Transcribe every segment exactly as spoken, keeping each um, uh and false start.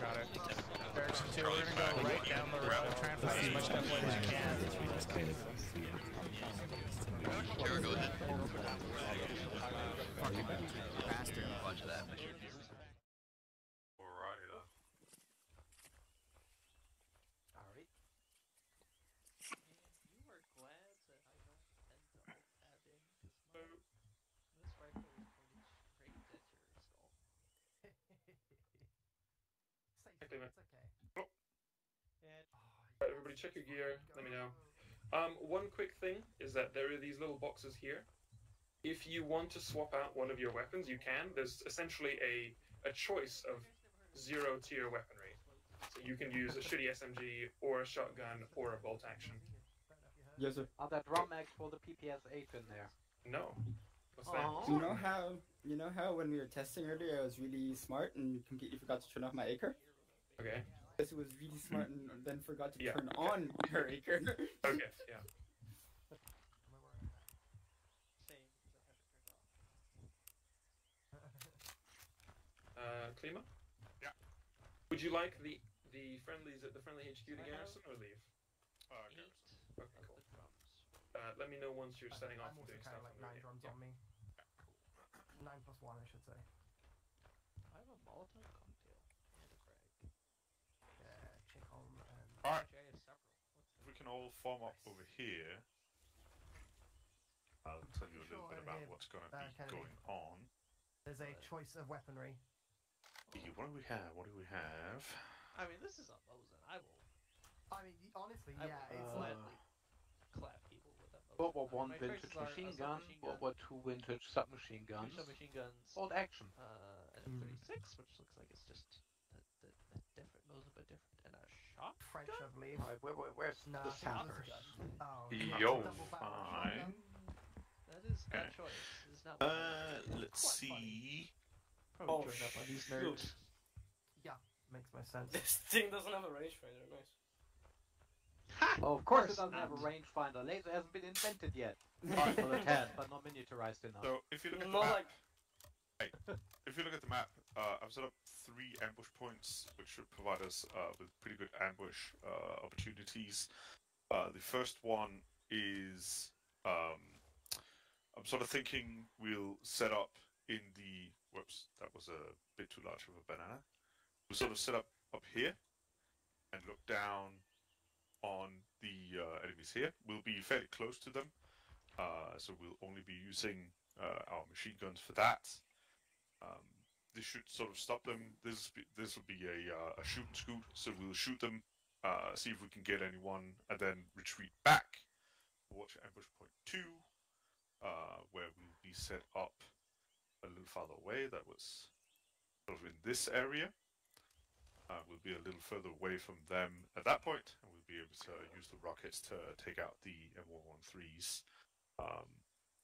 Got it. Barracks two, we're gonna go right down the road, try and find as much stuff as you can. Kara, go ahead. Faster and watch that. Alright. Alright. You were glad that I don't end up having this. This rifle is pointed straight at your skull. It's okay. Oh. Right, everybody check your gear, let me know. Um, one quick thing is that there are these little boxes here. If you want to swap out one of your weapons, you can. There's essentially a, a choice of zero-tier weaponry. So you can use a shitty S M G, or a shotgun, or a bolt action. Yes, sir. Are there drum mags for the P P S eight in there? No. What's that? Oh. You know how, you know how when we were testing earlier, I was really smart and completely forgot to turn off my acre? Okay. Because it was really smart and then forgot to yeah. turn on her acre. Okay, yeah. Uh, Klima? Yeah. Would you like the the friendlies at the friendly H Q to garrison or leave? Uh, garrison. Okay, cool. Uh, let me know once you're setting off and doing stuff. I'm also kind of like nine drums on me. Nine plus one, I should say. I have a Molotov cocktail and a frag. Yeah, check on. Alright. We can all form up over here. I'll tell you a little bit about what's going to be going on. There's a choice of weaponry. What do we have? What do we have? I mean, this is a Mosin. I will. I mean, honestly, yeah, it's likely. Clap people with that. World War one vintage machine gun, World War two vintage submachine guns, submachine guns, old action. Uh, and a thirty-six, which looks like it's just a, a, a different, those are different, and a shot. French, gun? I believe. Right, where, where, where's no, the sounders? Oh, yo, fine. That is okay. Not choice. It's not uh, one. Let's quite see. Funny. Oh, shit. Yeah, makes my sense. This thing doesn't have a rangefinder, nice. Ha! Oh, of course, of course it doesn't have a rangefinder. Laser hasn't been invented yet. Well, it has, but not miniaturized enough. So if you look at the map, like... hey, if you look at the map, uh, I've set up three ambush points, which should provide us uh, with pretty good ambush uh, opportunities. Uh, the first one is um, I'm sort of thinking we'll set up in the. Whoops, that was a bit too large of a banana. We'll sort of set up up here and look down. On the uh, enemies here, we'll be fairly close to them, uh, so we'll only be using uh, our machine guns for that. Um, this should sort of stop them. This this will be a, uh, a shoot and scoot, so we'll shoot them, uh, see if we can get anyone, and then retreat back. Watch ambush point two, uh, where we'll be set up a little farther away. That was sort of in this area. Uh, we'll be a little further away from them at that point, and we'll be able to use the rockets to take out the M one thirteens. Um,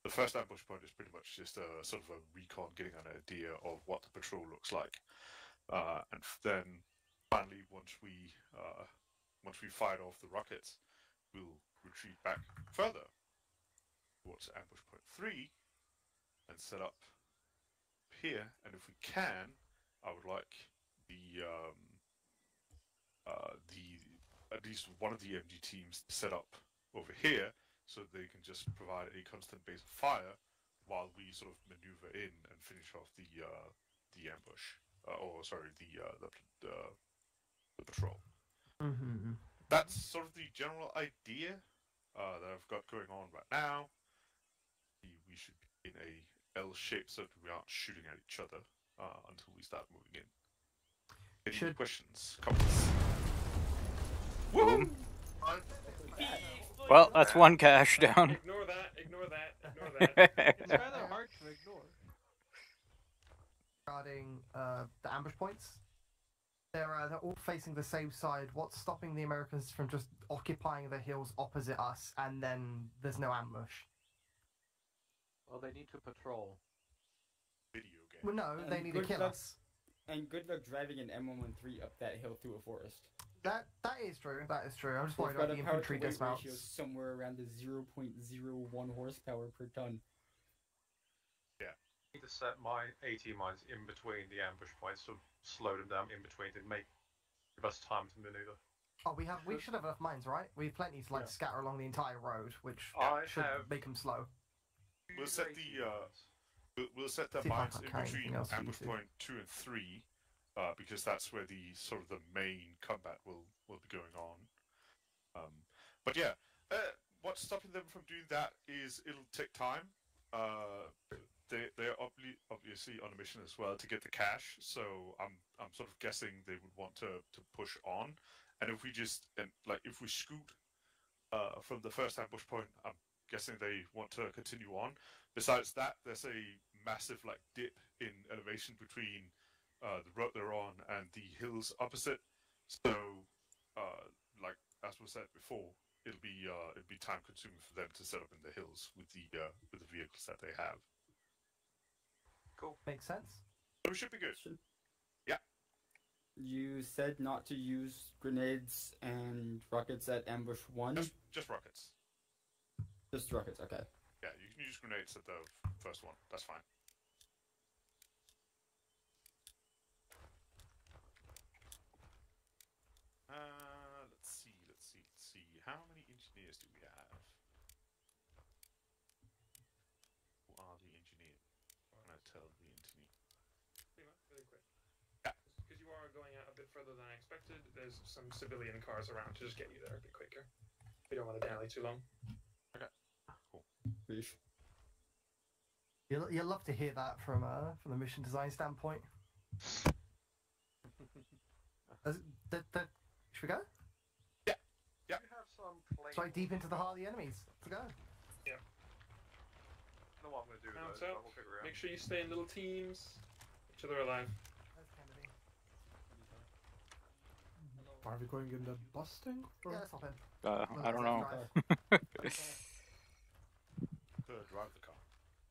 the first ambush point is pretty much just a sort of a recon, getting an idea of what the patrol looks like, uh, and then finally, once we uh, once we fired off the rockets, we'll retreat back further towards ambush point three and set up here. And if we can, I would like the um, Uh, the at least one of the M G teams set up over here, so they can just provide a constant base of fire while we sort of maneuver in and finish off the uh, the ambush, uh, or sorry, the uh, the, uh, the patrol. Mm-hmm. That's sort of the general idea uh, that I've got going on right now. We should be in a L shape so that we aren't shooting at each other uh, until we start moving in. Any should... questions? Comments? Woohoo! Well, that's one cache down. Ignore that, ignore that, ignore that. It's rather hard to ignore. Regarding uh, the ambush points, they're, uh, they're all facing the same side. What's stopping the Americans from just occupying the hills opposite us and then there's no ambush? Well, they need to patrol. Video game. Well, no, they need to kill us. And good luck driving an M one thirteen up that hill through a forest. That that is true. That is true. I'm just worried about the infantry dismounts. Somewhere around the zero point zero one horsepower per ton. Yeah. I need to set my AT mines in between the ambush points to slow them down in between to make give us time to manoeuvre. Oh, we have. We should have enough mines, right? We have plenty to like yeah. scatter along the entire road, which I should have... make them slow. We'll set the uh, we'll, we'll set the mines in between ambush point two and three, uh, because that's where the sort of the main combat will will be going on. Um, but yeah, uh, what's stopping them from doing that is it'll take time. Uh, they they're obviously on a mission as well to get the cash, so I'm I'm sort of guessing they would want to to push on. And if we just and like if we scoot uh, from the first ambush point, I'm guessing they want to continue on. Besides that, there's a massive like dip in elevation between uh, the road they're on and the hills opposite. So, uh, like as was said before, it'll be uh, it'll be time consuming for them to set up in the hills with the uh, with the vehicles that they have. Cool, makes sense. So we should be good. Should... You said not to use grenades and rockets at ambush one? Just, just rockets. Just rockets, okay. Yeah, you can use grenades at the first one. That's fine. Uh, let's see, let's see, let's see. How many engineers do we have? Who are the engineers? I'm going to tell the engineer. Pretty much, really quick. Because you are going out a bit further than I expected, there's some civilian cars around to just get you there a bit quicker. We don't want to dally too long. Okay. Cool. Fish. You'll, you'll love to hear that from uh, from the mission design standpoint. Does, the, the, should we go? Yeah. Yeah. We have some planes. Straight deep into the heart of the enemies. Let's go. Yeah. I don't know what I'm going to do with those, but we'll figure it out. Make sure you stay in little teams. Each other alive. Are we going in the bus thing? Or? Yeah, that's not uh, no, I don't know. Drive. drive the car.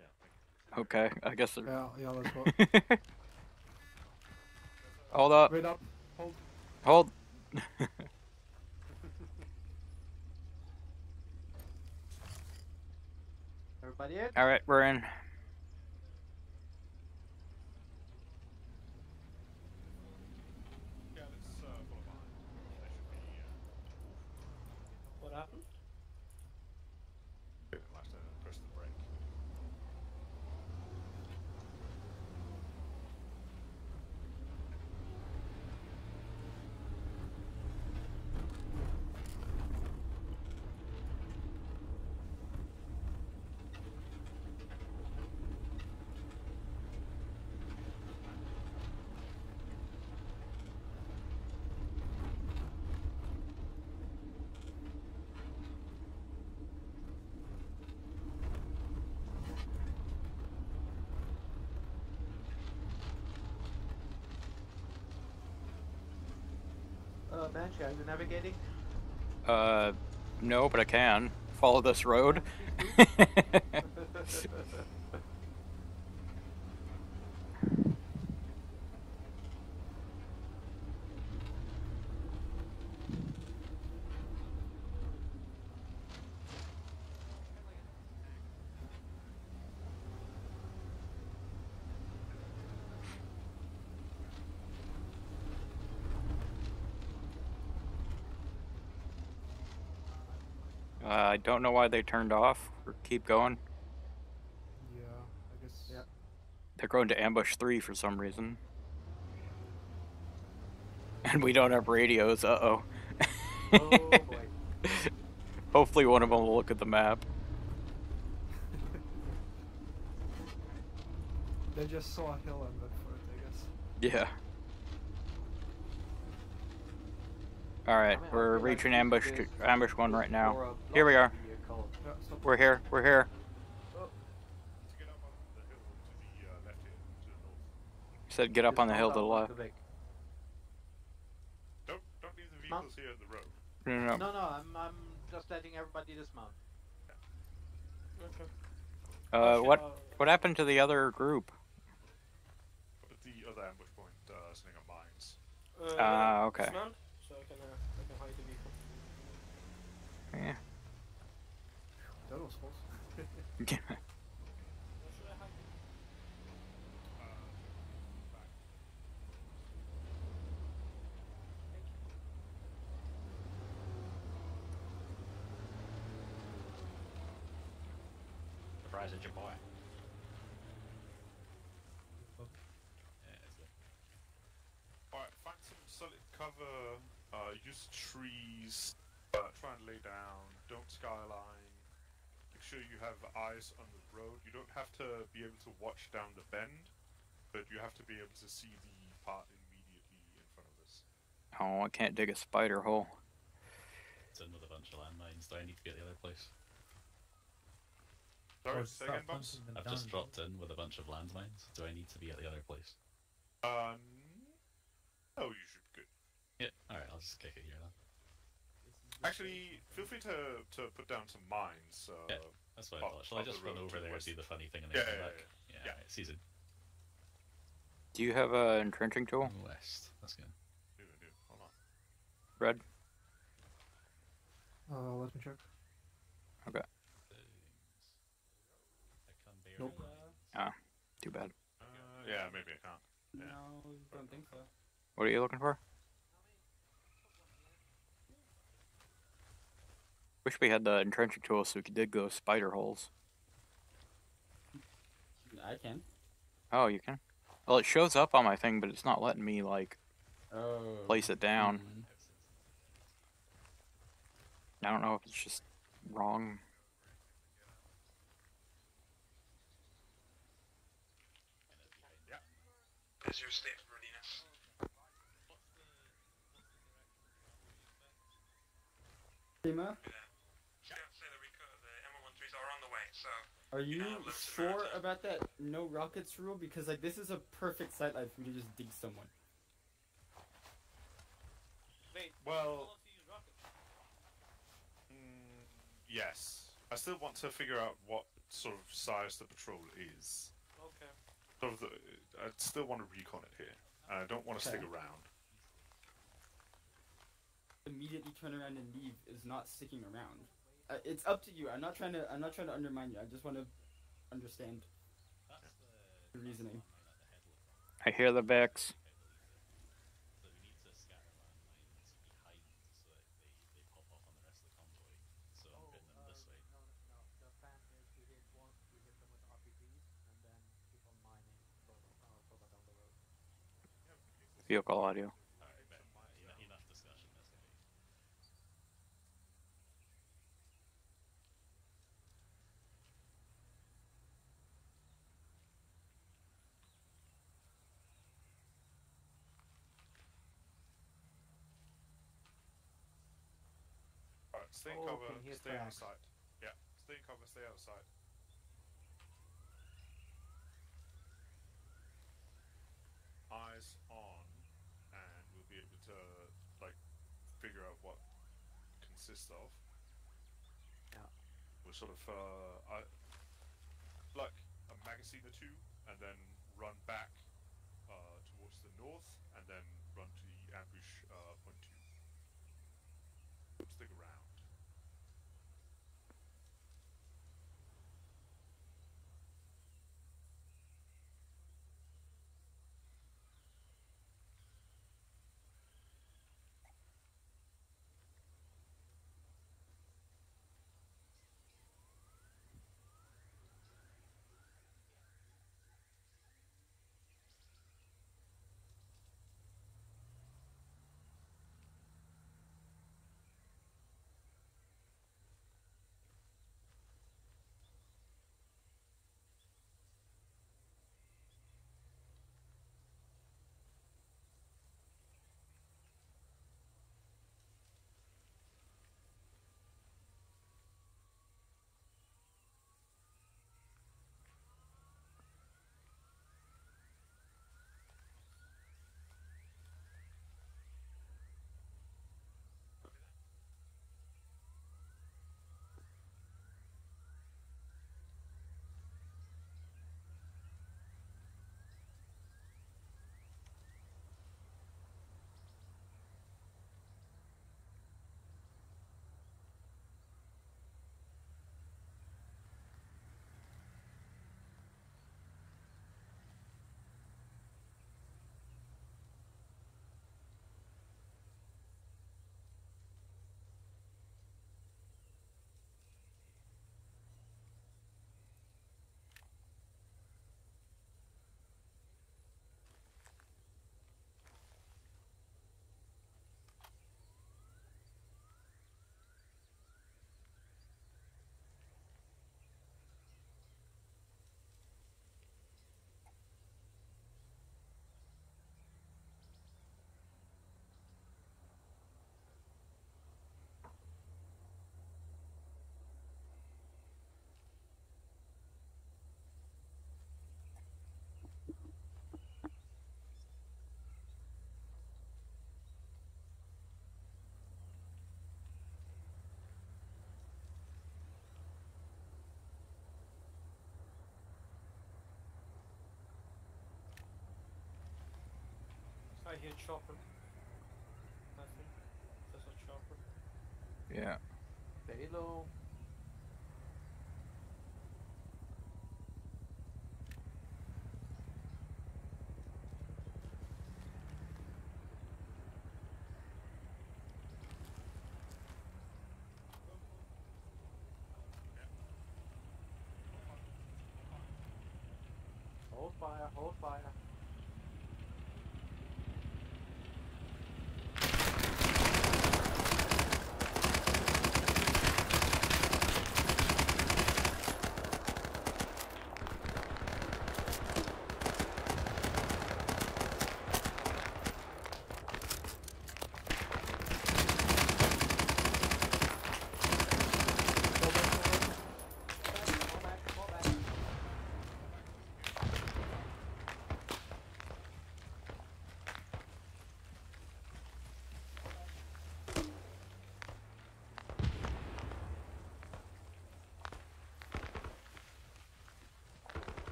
Yeah. Okay, I guess. It... Yeah, yeah, let's go. Hold up. Wait up. Hold. Hold. Everybody in? All right, we're in. What happened? I have to press the brake. Banshee, are you navigating? Uh, no, but I can. Follow this road. I don't know why they turned off or keep going. Yeah, I guess. Yeah. They're going to ambush three for some reason. And we don't have radios, uh oh. Oh boy. Hopefully one of them will look at the map. They just saw a hill and went for it, I guess. Yeah. Alright, we're reaching ambush to, ambush one right now. Here we are. We're here. We're here. Said get up on the hill to the left. Don't don't leave the vehicles here in the road. No, no, no. I'm I'm just letting everybody dismount. Uh, what what happened to the other group? The other ambush point, uh, setting up mines. Ah, okay. So I can, uh, I can hide the vehicle. Yeah. That was close. Where should I hide it? Uh, back. Thank you. guys did you buy? Yeah, that's it. Alright, find some solid cover, uh, use trees, uh, try and lay down, don't skyline. Make sure you have eyes on the road. You don't have to be able to watch down the bend, but you have to be able to see the part immediately in front of us. Oh, I can't dig a spider hole. It's another bunch of landmines, so I need to get the other place. Sorry, say again, Bumps? I've just dropped in with a bunch of landmines, so I need to be at the other place. Um... Oh, you should be good. Yeah, alright, I'll just kick it here then. Actually, feel free to, to put down some mines. Uh, yeah, that's what I thought. Shall I just run over there and do the funny thing and then come back? Yeah, yeah, yeah. Right, season. Do you have an entrenching tool? West, that's good. Do, do, hold on. Red? Uh, let me check. Okay. Nope. Ah, too bad. Uh, yeah, maybe I can't. Yeah. No, I don't think so. What are you looking for? Wish we had the entrenching tool so we could dig those spider holes. I can. Oh, you can? Well, it shows up on my thing, but it's not letting me, like, oh. place it down. Mm-hmm. I don't know if it's just wrong. Yeah. Is your state readiness? Prima? Yeah. Are on the way, so, are you, you know, sure about that no rockets rule? Because like this is a perfect sight line for me to just dig someone. Wait, well, do you want to use rockets? Mm, yes. I still want to figure out what sort of size the patrol is. Okay. Sort of the, I still want to recon it here. And I don't want to okay. stick around. Immediately turn around and leave is not sticking around. Uh, it's up to you. I'm not trying to. I'm not trying to undermine you. I just want to understand the reasoning. I hear the Vex. Vehicle audio. Stay in oh, cover, stay back. outside. Yeah, stay in cover, stay outside. Eyes on, and we'll be able to, like, figure out what it consists of. Yeah. We'll sort of, uh, I, like, a magazine or two, and then run back uh, towards the north, and then run to the ambush uh, point two. Stick around. I hear chopper. I think there's a chopper. Yeah. Very low. Hold fire, hold fire.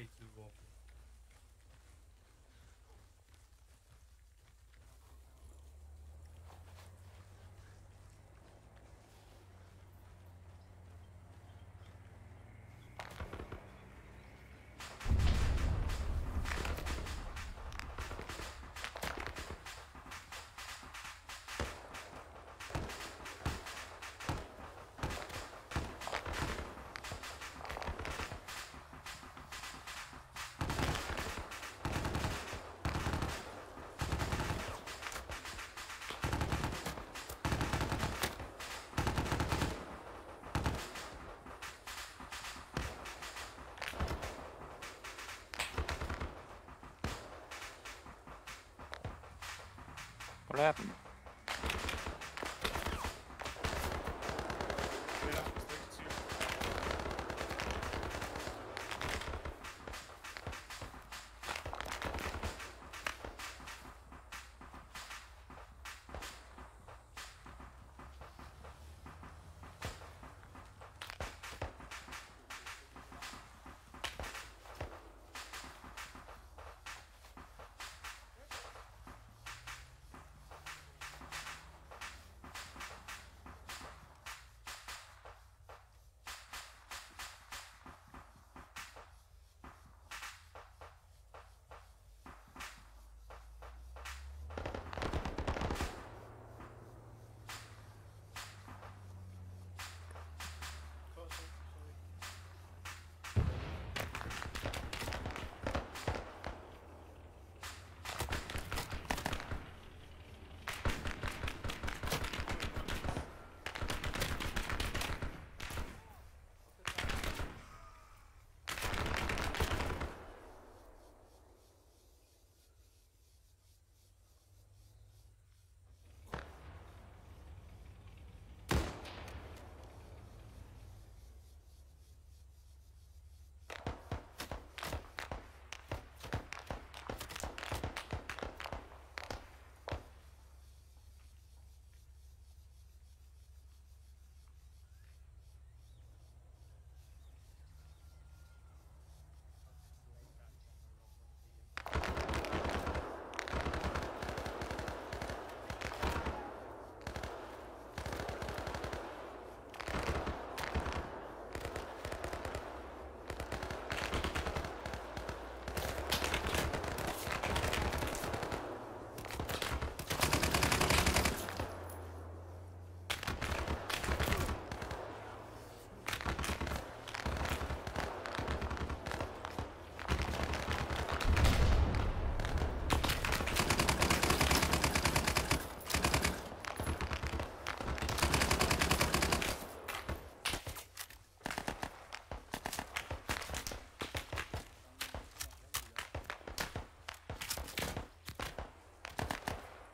Way too awful. What happened?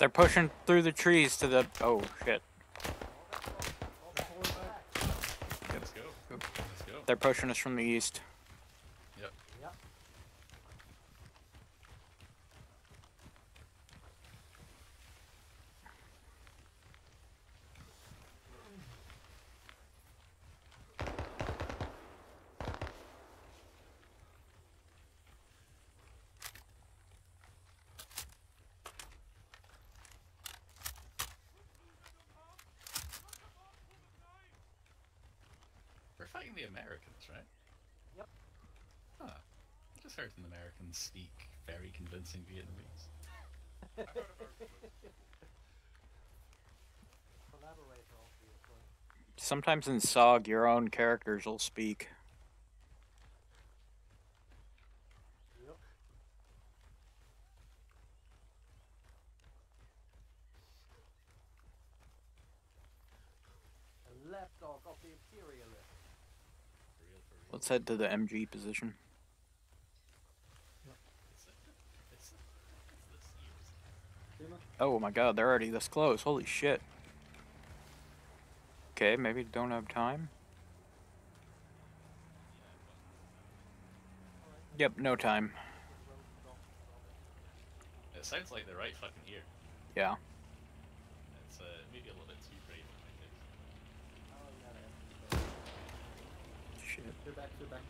They're pushing through the trees to the... Oh, shit. Let's go. Let's go. They're pushing us from the east. Yep. Yep. Fighting the Americans, right? Yep. Huh. I just heard an American speak very convincing Vietnamese. Sometimes in S O G, your own characters will speak. Yep. A lapdog of the imperialist. Let's head to the M G position. Oh my god, they're already this close. Holy shit. Okay, maybe don't have time. Yep, no time. It sounds like they're right fucking here. Yeah. It's uh, maybe a little bit too brave. Shit. They're back, they're back.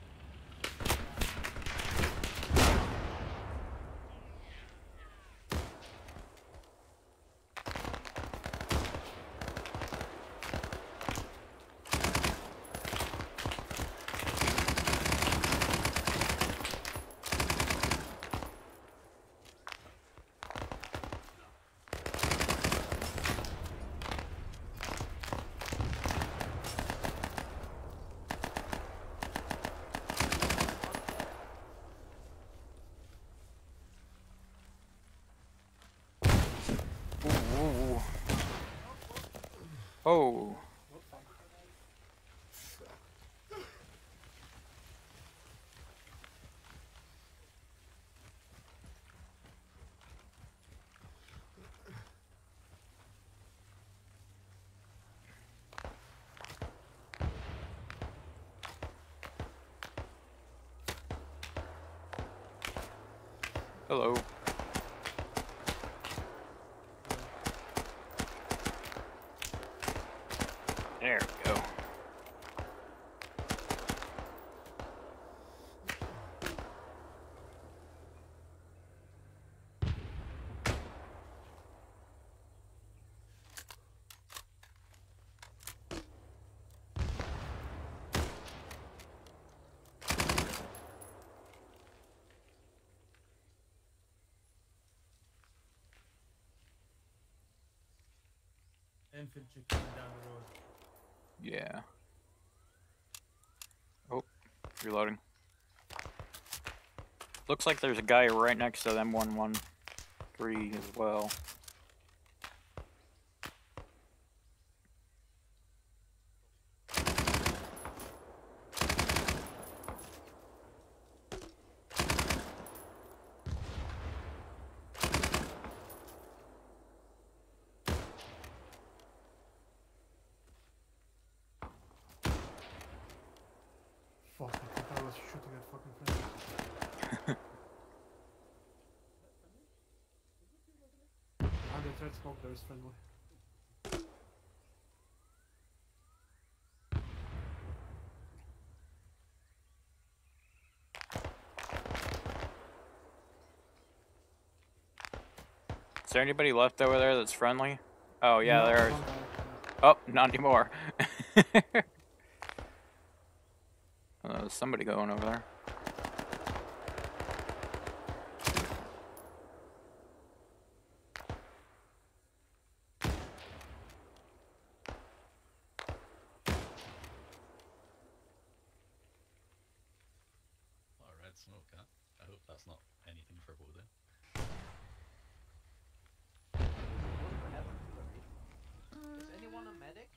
Oh. Hello. There we go. Infantry coming down the road. Yeah. Oh, reloading. Looks like there's a guy right next to them, M one one three as well. Fuck, I thought I was shooting at fucking friends. I'm the third smoke, there is friendly. Is there anybody left over there that's friendly? Oh, yeah, no, there is. Oh, not anymore. Uh, there's somebody going over there. Oh, red smoke, huh? I hope that's not anything for Boda. Is anyone a medic?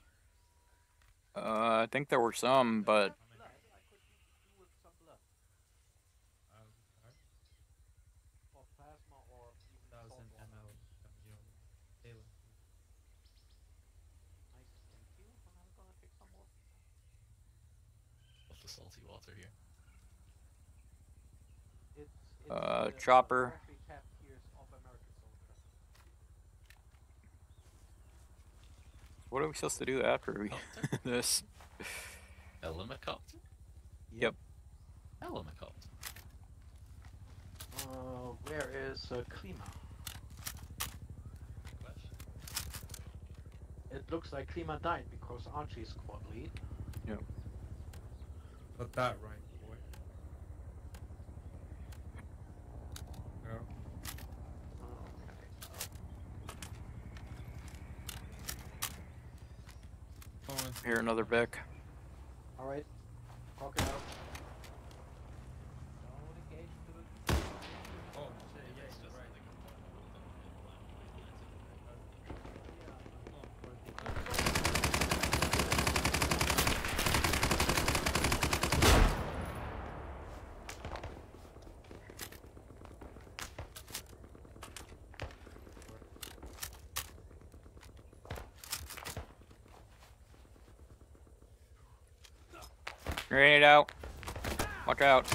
Uh, I think there were some, but... the salty water here. It's, it's uh, chopper. What are we supposed to do after we this? Ellen MacArthur? Yep. Ellen MacArthur. Uh, where is uh, Klima? It looks like Klima died because Archie's squad lead. Yep. Got that right, boy. No. Oh, okay. Here, another Beck. All right. Talk it out. Grenade out. Watch out.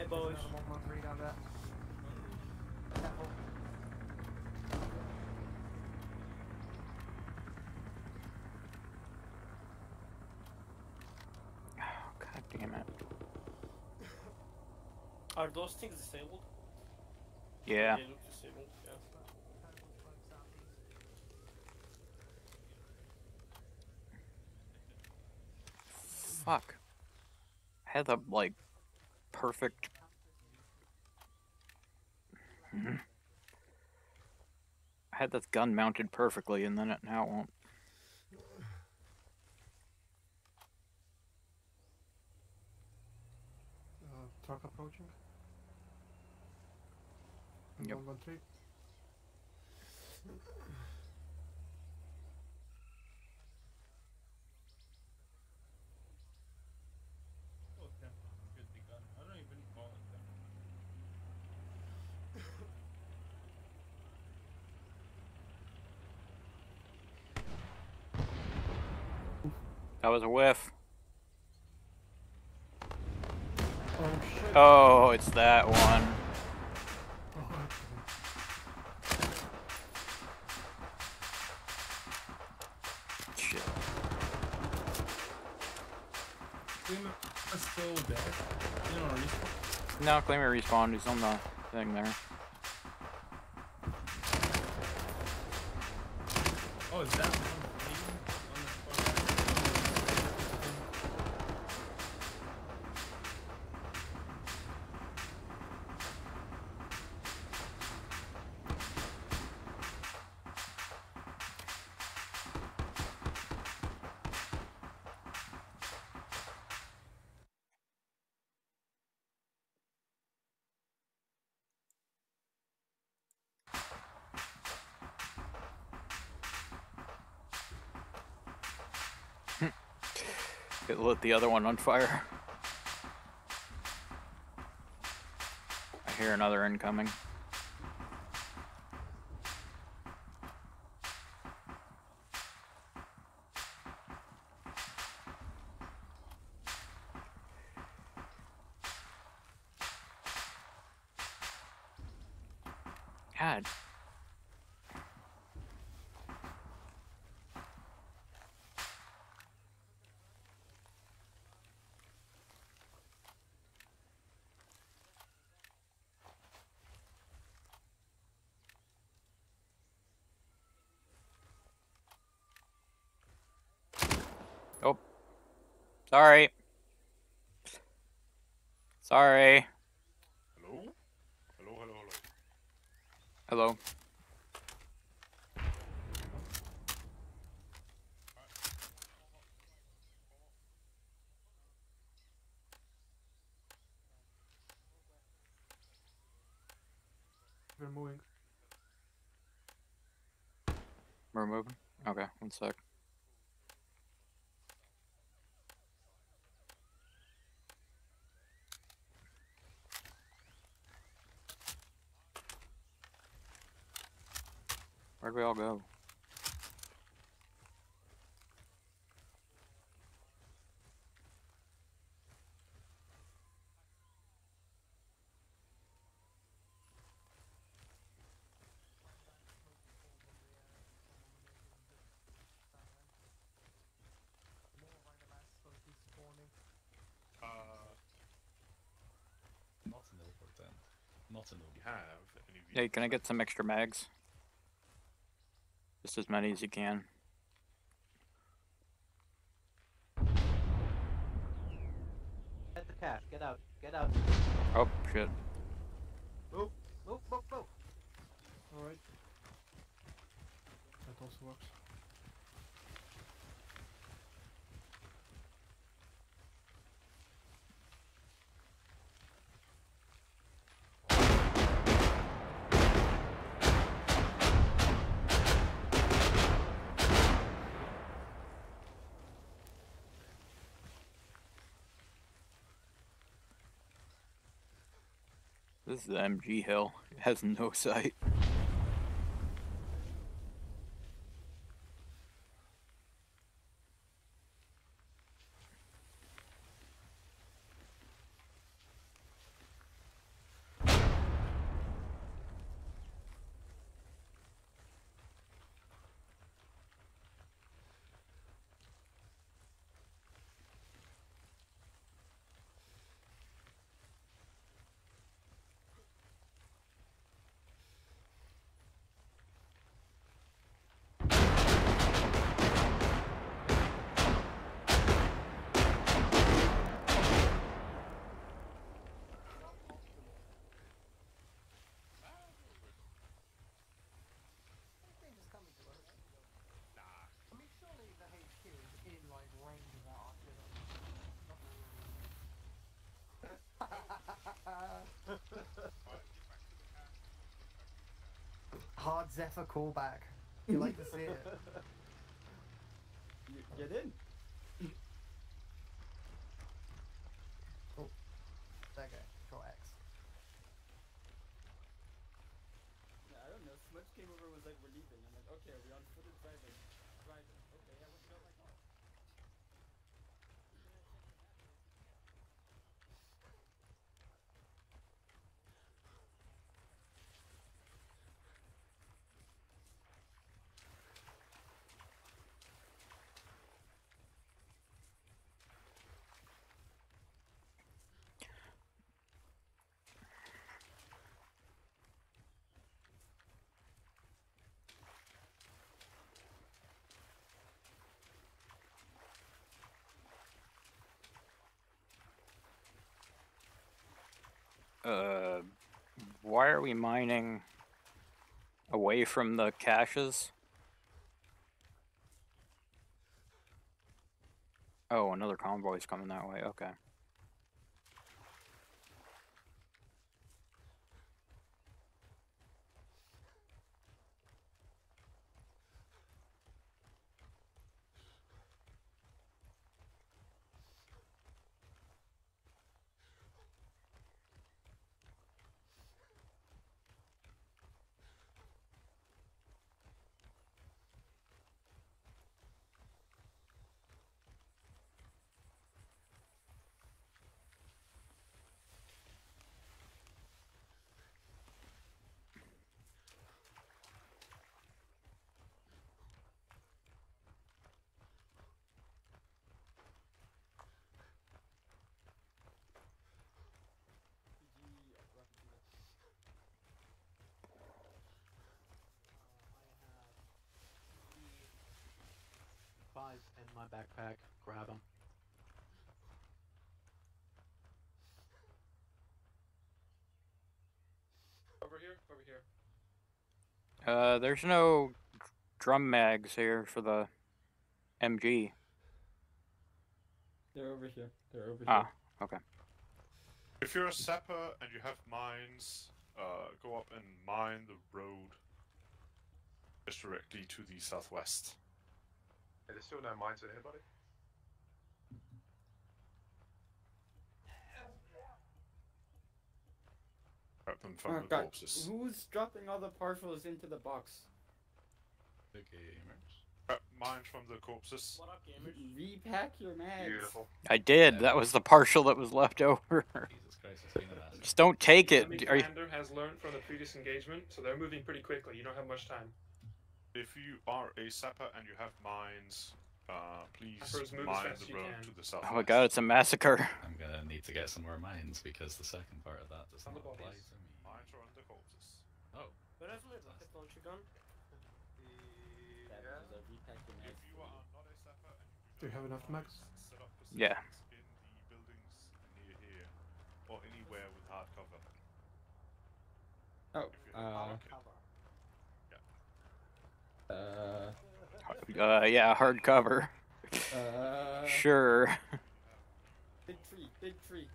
Hey boys, one one three down there. Careful. Oh, god damn it. Are those things disabled? Yeah. They look disabled, yeah. Fuck. I had the, like, perfect. Mm-hmm. I had this gun mounted perfectly and then it now it won't. Uh, truck approaching. Yep. one one three. That was a whiff. Oh, shit. Oh, it's that one. Oh, shit. Klima is still dead. You don't respawn. No, Klima respawned. He's on the thing there. Oh, is that one? It lit the other one on fire. I hear another incoming. God. Oh. Sorry. Sorry. Hello? Hello, hello, hello. Hello. We're moving. We're moving? Okay, one sec. Where'd we all go? Uh, not an airport then. Not an you have any. Hey, can I get some extra mags? Just as many as you can. Get the cash, get out, get out. Oh, shit. Move, move, move, move. Alright. That also works. This is the M G hill. It has no sight. Hard Zephyr callback. You like to see it. You get in. Oh, that guy. Control X. Yeah, I don't know. Smudge came over and was like, we're leaving. I'm like, okay, are we on foot or driving? Driving. Okay, yeah, let's go like that. Uh, why are we mining away from the caches? Oh, another convoy's coming that way, okay. guys in my backpack, grab them. Over here, over here. Uh, there's no drum mags here for the M G. They're over here. They're over ah, here. Ah, okay. If you're a sapper and you have mines, uh, go up and mine the road just directly to the southwest. Hey, there's still no mines in here, buddy. Them from oh, the God. Corpses. Who's dropping all the parcels into the box? The gamers. Uh, mine from the corpses. What up, gamers? Repack your mags. Beautiful. I did. Yeah. That was the parcel that was left over. Jesus Christ, it's been the last. Just don't take it. The commander has learned from the previous engagement, so they're moving pretty quickly. You don't have much time. If you are a sapper and you have mines, uh, please mine the road to the south. Oh my God, it's a massacre. I'm gonna need to get some more mines because the second part of that does not apply to me. Mines are on the corpses. Oh. Where have you lit the vulture gun? If you are not a sapper and you do, do you have enough mags? Yeah. In the buildings near here or anywhere with hard cover. Oh. Uh. Hard cover. Yeah. Uh. Uh, yeah, hardcover. Uh, sure. Big tree, big tree.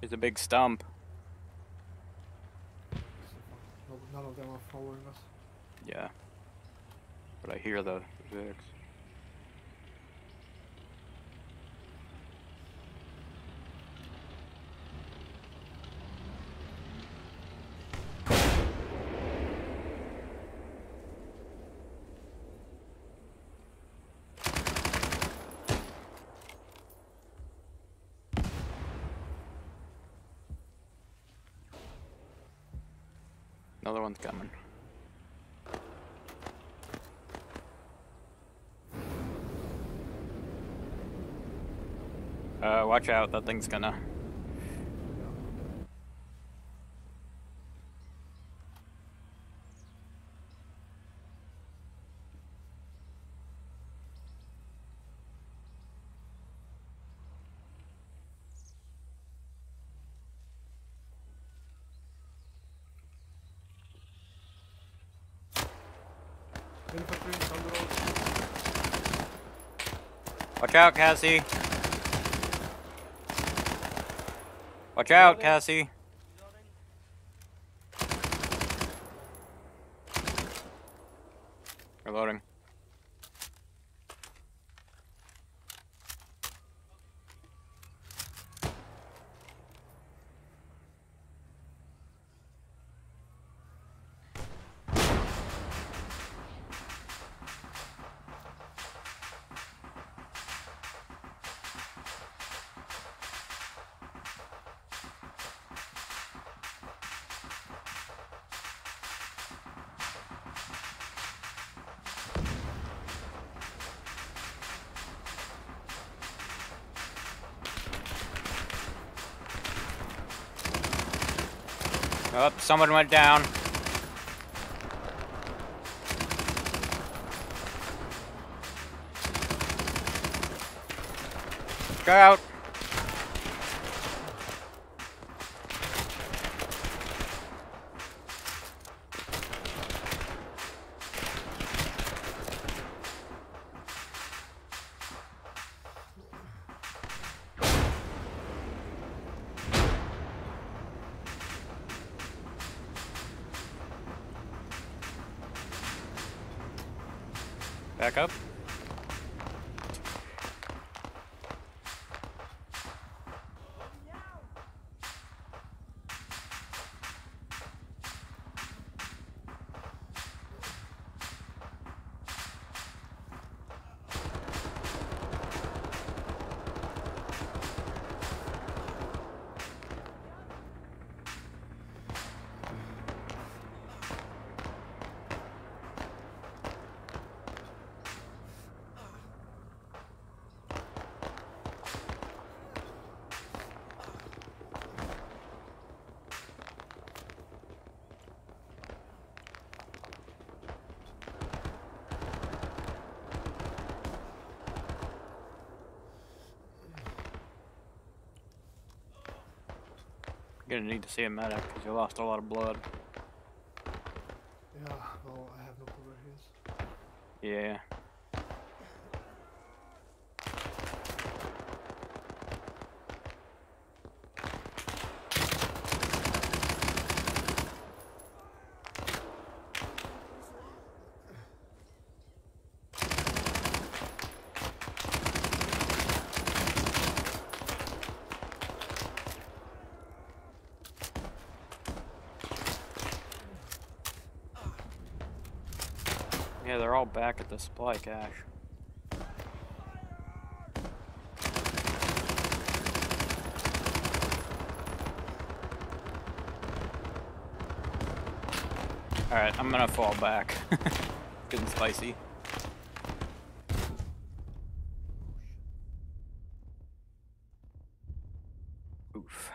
There's a big stump. None of them are following us. Yeah. But I hear the Vicks. Another one's coming. Uh, watch out, that thing's gonna... Watch out, Cassie. Watch out, Cassie. Reloading. Oh, someone went down. Go out. Back up. You're gonna need to see a medic because you lost a lot of blood. Yeah, well, I have no clue where he is. Yeah. Yeah, they're all back at the supply cache. Alright, I'm gonna fall back. Good and spicy. Oof.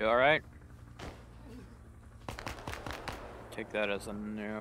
You alright? Take that as a no.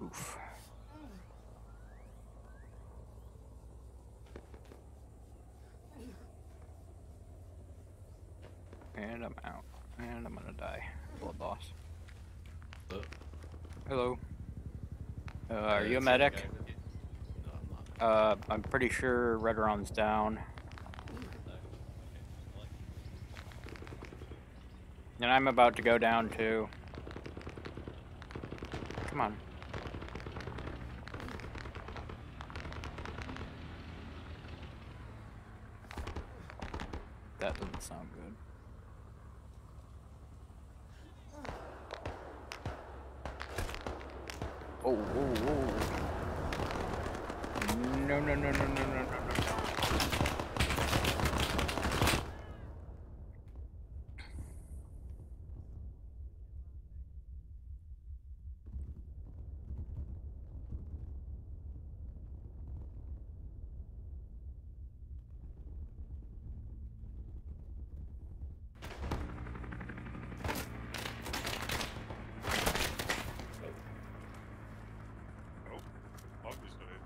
Oof. And I'm out. And I'm gonna die. Blood loss. Hello. Hello. Uh, are you a medic? No, I'm not. Uh, I'm pretty sure Redron's down. And I'm about to go down too. Come on. That doesn't sound good. Oh, whoa, whoa. No, no, no, no, no, no, no, no.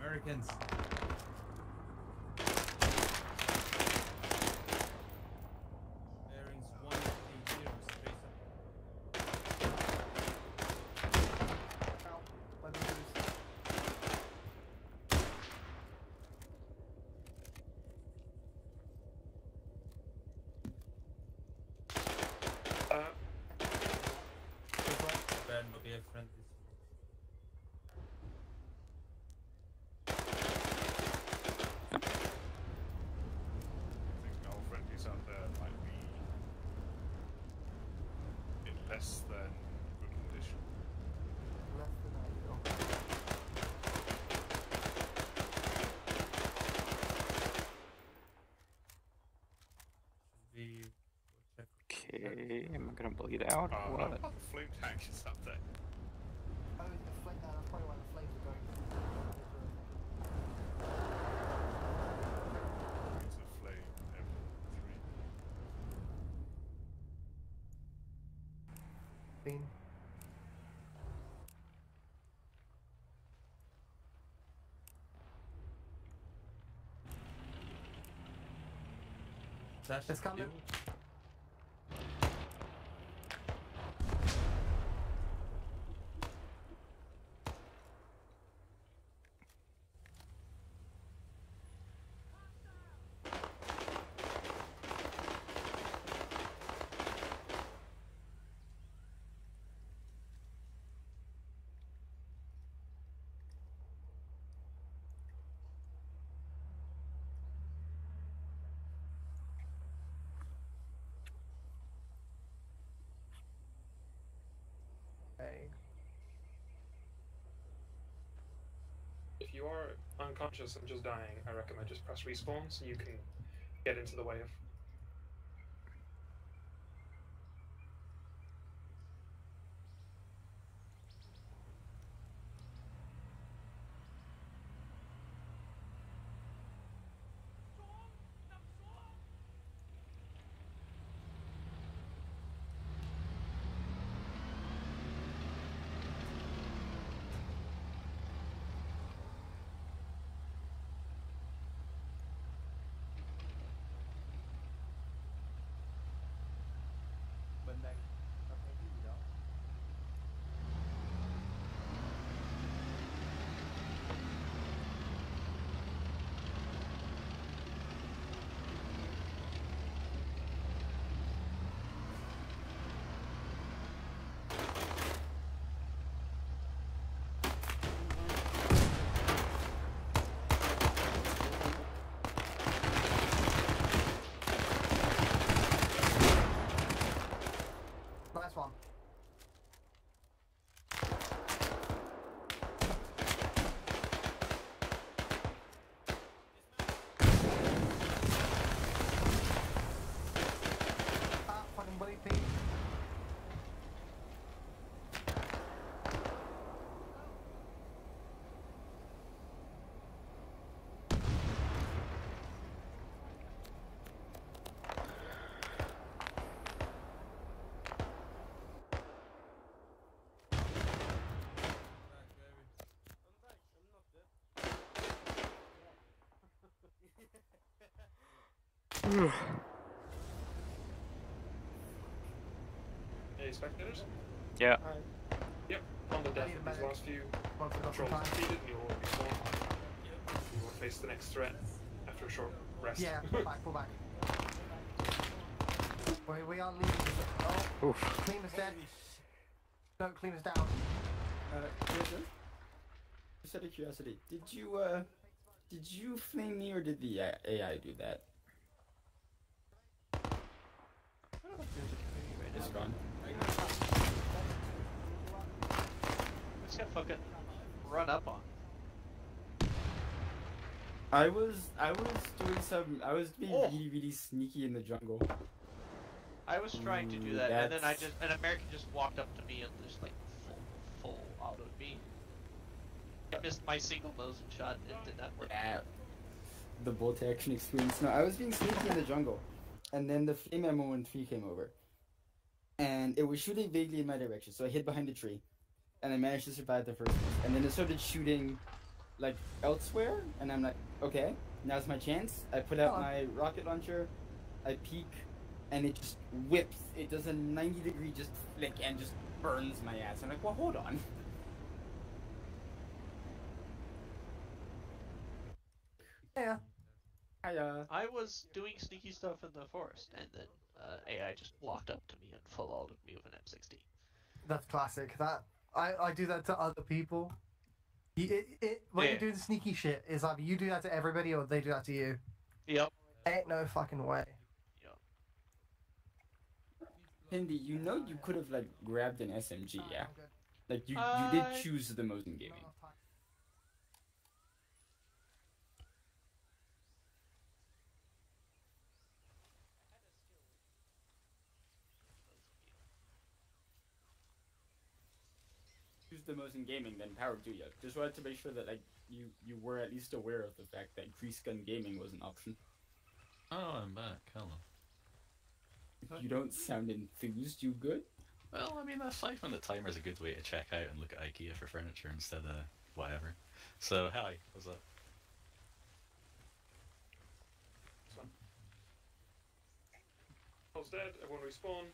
Americans. Less than good condition. Less than ideal. Okay, am I gonna bleed out? Oh, what? No, flame tank is up there. Oh, the flame down. That's probably why the flames are going. That it's coming. If you are unconscious and just dying, I recommend just press respawn so you can get into the wave. Hey, spectators? Yeah. Hi. Yep, on the death of these last few controls completed, and you will be sworn. You will face the next threat after a short rest. Yeah, pull back, pull back. Wait, we are leaving. Oh, oof. Clean us dead. Don't clean us down. Uh, Jason? Just out of curiosity, did you, uh, did you fling me or did the A I do that? It's gone. What's that fucking run up on? I was I was doing some I was being oh. really really sneaky in the jungle. I was trying to do that That's... and then I just an American just walked up to me and just like full full auto me. I missed my single Mosin shot and it did not work. Yeah. The bolt action experience. No, I was being sneaky in the jungle. And then the flame M one thirteen came over. And it was shooting vaguely in my direction, so I hid behind a tree. And I managed to survive the first one. And then it started shooting, like, elsewhere. And I'm like, okay, now's my chance. I put out my rocket launcher, I peek, and it just whips. It does a ninety degree just flick and just burns my ass. I'm like, well, hold on. Yeah. I, uh, I was doing sneaky stuff in the forest, and then uh, A I just walked up to me and full-on with me with an M sixty. That's classic. That I, I do that to other people. You, it, it, when yeah. you do the sneaky shit, it's either you do that to everybody or they do that to you. Yep. Ain't no fucking way. Yep. Hindi, you know you could have, like, grabbed an S M G, yeah? Like, you, uh, you did choose the Mosin gaming. The most in gaming than Power Do You. Just wanted to make sure that like you you were at least aware of the fact that Grease Gun gaming was an option. Oh, I'm back. Hello. You don't sound enthused. You good? Well, I mean that's like when the timer is a good way to check out and look at IKEA for furniture instead of whatever. So hi, what's up? sentinel's dead, everyone respawn,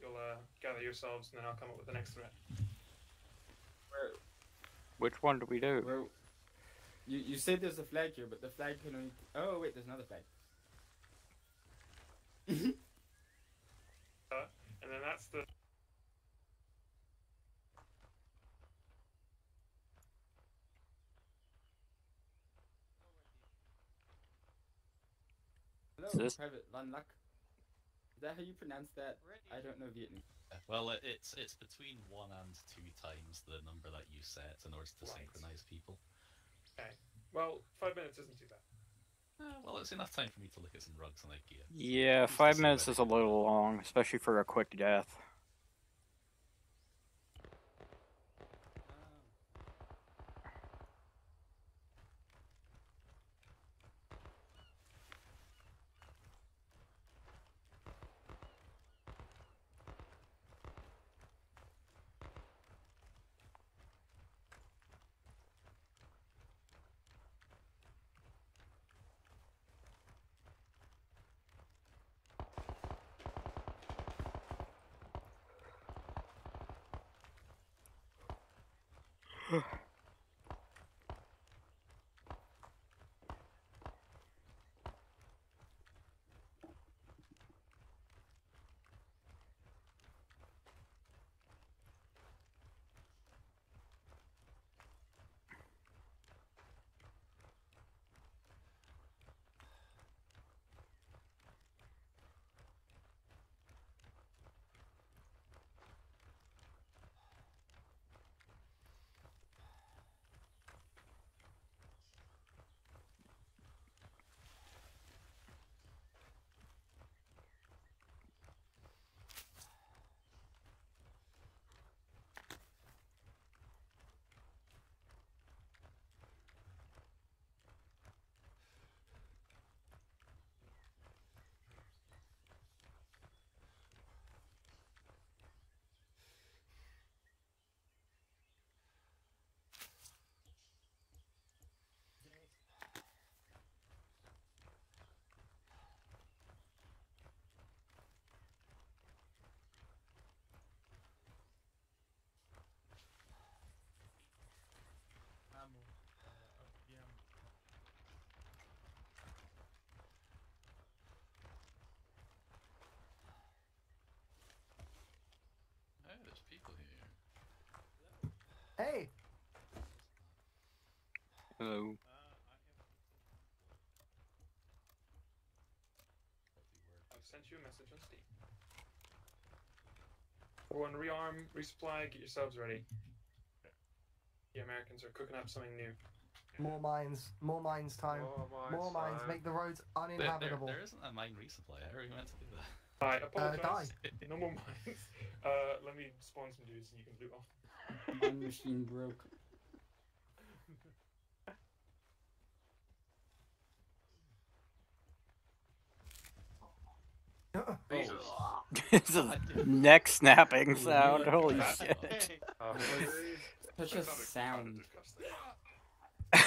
you'll uh, gather yourselves, and then I'll come up with the next threat. Where? Which one do we do? Where? You, you said there's a flag here, but the flag can only... Oh, wait, there's another flag. uh, and then that's the... Hello, this... Private Lan Lak. Is that how you pronounce that? I don't know Vietnamese. Well, it's it's between one and two times the number that you set in order to right. synchronize people. Okay. Well, five minutes isn't too bad. Uh, well, it's enough time for me to look at some rugs and IKEA. Yeah, five minutes is a little long, especially for a quick death. Hey. Hello. I've sent you a message on Steam. Everyone, rearm, resupply, get yourselves ready. The Americans are cooking up something new. More mines. More mines time. More mines, More mines. Time. Make the roads uninhabitable. There, there, there isn't a mine resupply. I already meant to do that. Alright, apologize. Uh, die. No more mines. Uh, let me spawn some dudes and you can loot off. My machine broke. It's a neck snapping sound. Holy shit. Oh, such a sound. I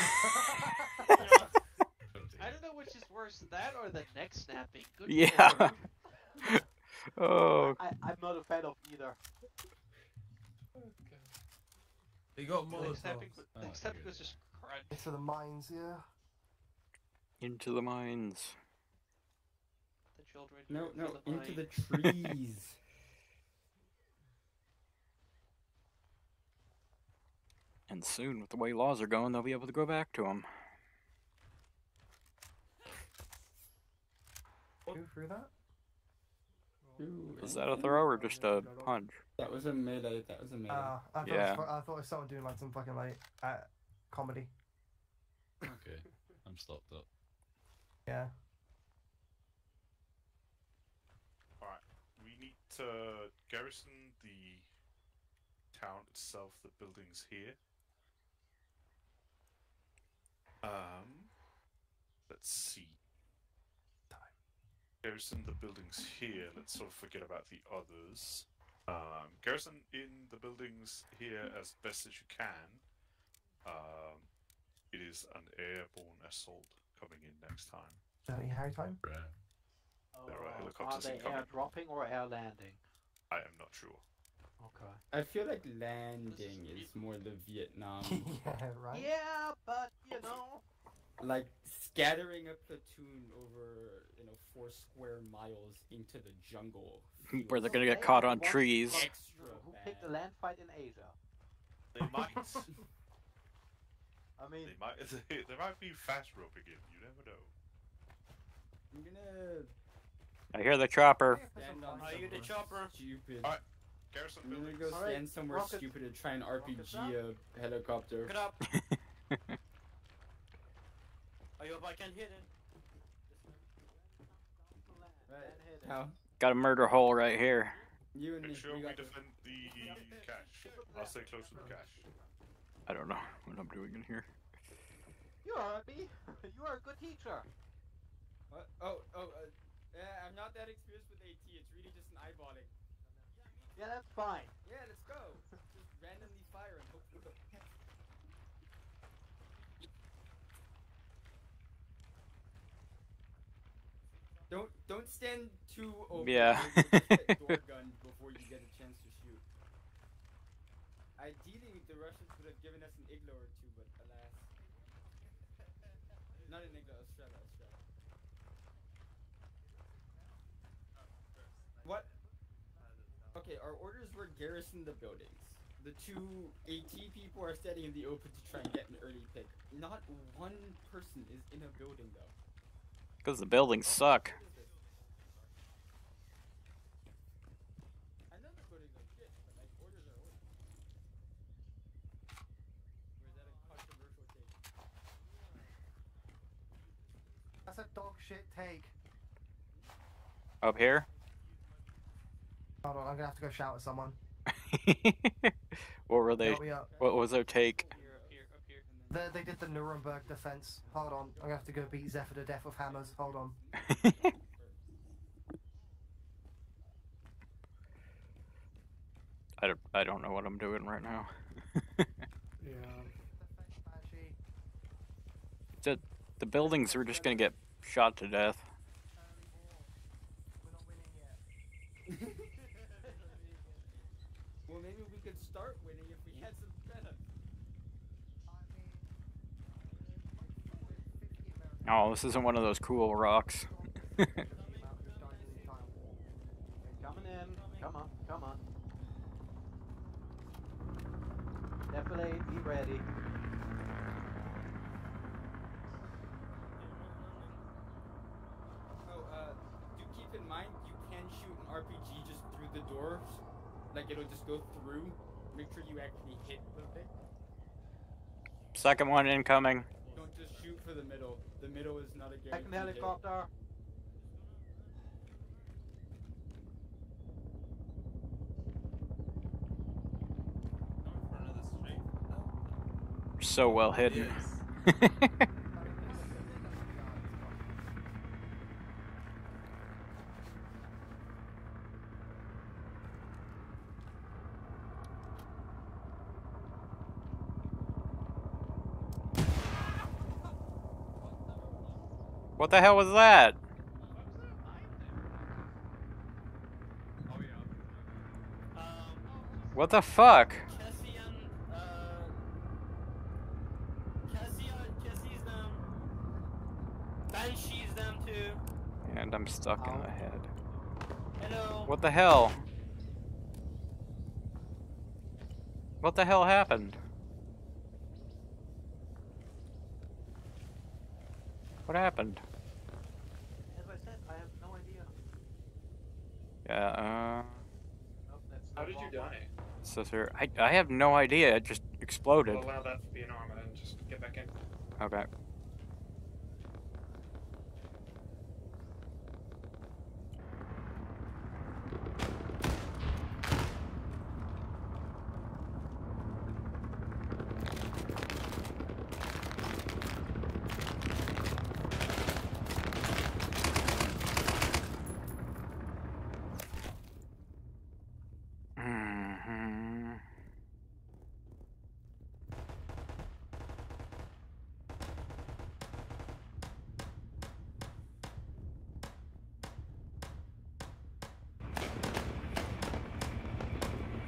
don't know which is worse, that or the neck snapping. Good yeah. Lord. Oh. I, I'm not a fan of either. They got more. Except it was just crud. Into the mines, yeah. Into the mines. The children. No, no, the into mine. The trees. And soon, with the way laws are going, they'll be able to go back to them. Who threw that? Ooh, is that a throw or just a punch? That was a melee, that was a melee. Uh, I, thought yeah. it was, I thought it was someone doing like some fucking like, uh, comedy. Okay, I'm stopped up. Yeah. Alright, we need to garrison the town itself, the buildings here. Um, let's see. Garrison the buildings here, let's sort of forget about the others. Um, garrison in the buildings here as best as you can. Um, it is an airborne assault coming in next time. How many time? Yeah. Oh, there are helicopters are they incoming. Air dropping or air landing? I am not sure. Okay. I feel like landing is, is more the Vietnam. Yeah, right? Yeah, but you know, like scattering a platoon over, you know, four square miles into the jungle. Where they're gonna get caught on trees. Extra Who bad. picked the land fight in Asia? They might. I mean, they might. They might be fast roping him. You never know. I'm gonna. I hear the chopper. I hear the chopper. Stupid. All right. Garrison I'm gonna go stand right. somewhere Rocket. stupid and try and R P G a helicopter. Get up. I hope I can hit it. Right. How? Got a murder hole right here. You and Make me, sure we, we defend the cache. I'll stay close to the cache. I don't know what I'm doing in here. You are a bee. You are a good teacher. What? Oh, oh, uh, yeah, I'm not that experienced with A T. It's really just an eyeballing. Yeah, that's fine. Yeah, let's go. Just randomly fire and hope for the. Don't don't stand too over. Yeah. That door gun before you get a chance to shoot. Ideally, the Russians would have given us an iglo or two, but alas, not an iglo, a strata, a strata. What? Okay, our orders were garrison the buildings. The two AT people are standing in the open to try and get an early pick. Not one person is in a building though. Because the buildings suck. That's a dog shit take. Up here? Hold on, I'm gonna have to go shout at someone. What were they? What was their take? Up here, up here, up here. They, they did the Nuremberg defense. Hold on, I'm gonna have to go beat Zephyr to death with hammers. Hold on. I, don't, I don't know what I'm doing right now. Yeah. The, the buildings were just gonna get shot to death. Well, maybe we could start winning if we had some setup. Oh, this isn't one of those cool rocks. Coming in. Come on, come on. Definitely be ready. Oh, uh, do keep in mind you can shoot an R P G just through the doors. Like it'll just go through. Make sure you actually hit a little bit. Second one incoming. Don't just shoot for the middle. The middle is not a guarantee. Second helicopter. You're so well hidden. Yes. What the hell was that? What the fuck? And I'm stuck in the head. What the hell? What the hell happened? What happened? As I said, I have no idea. Yeah, uh... Nope, that's How did you die? Sister, I, I have no idea, it just exploded. We'll allow that to be an arm and then just get back in. Okay.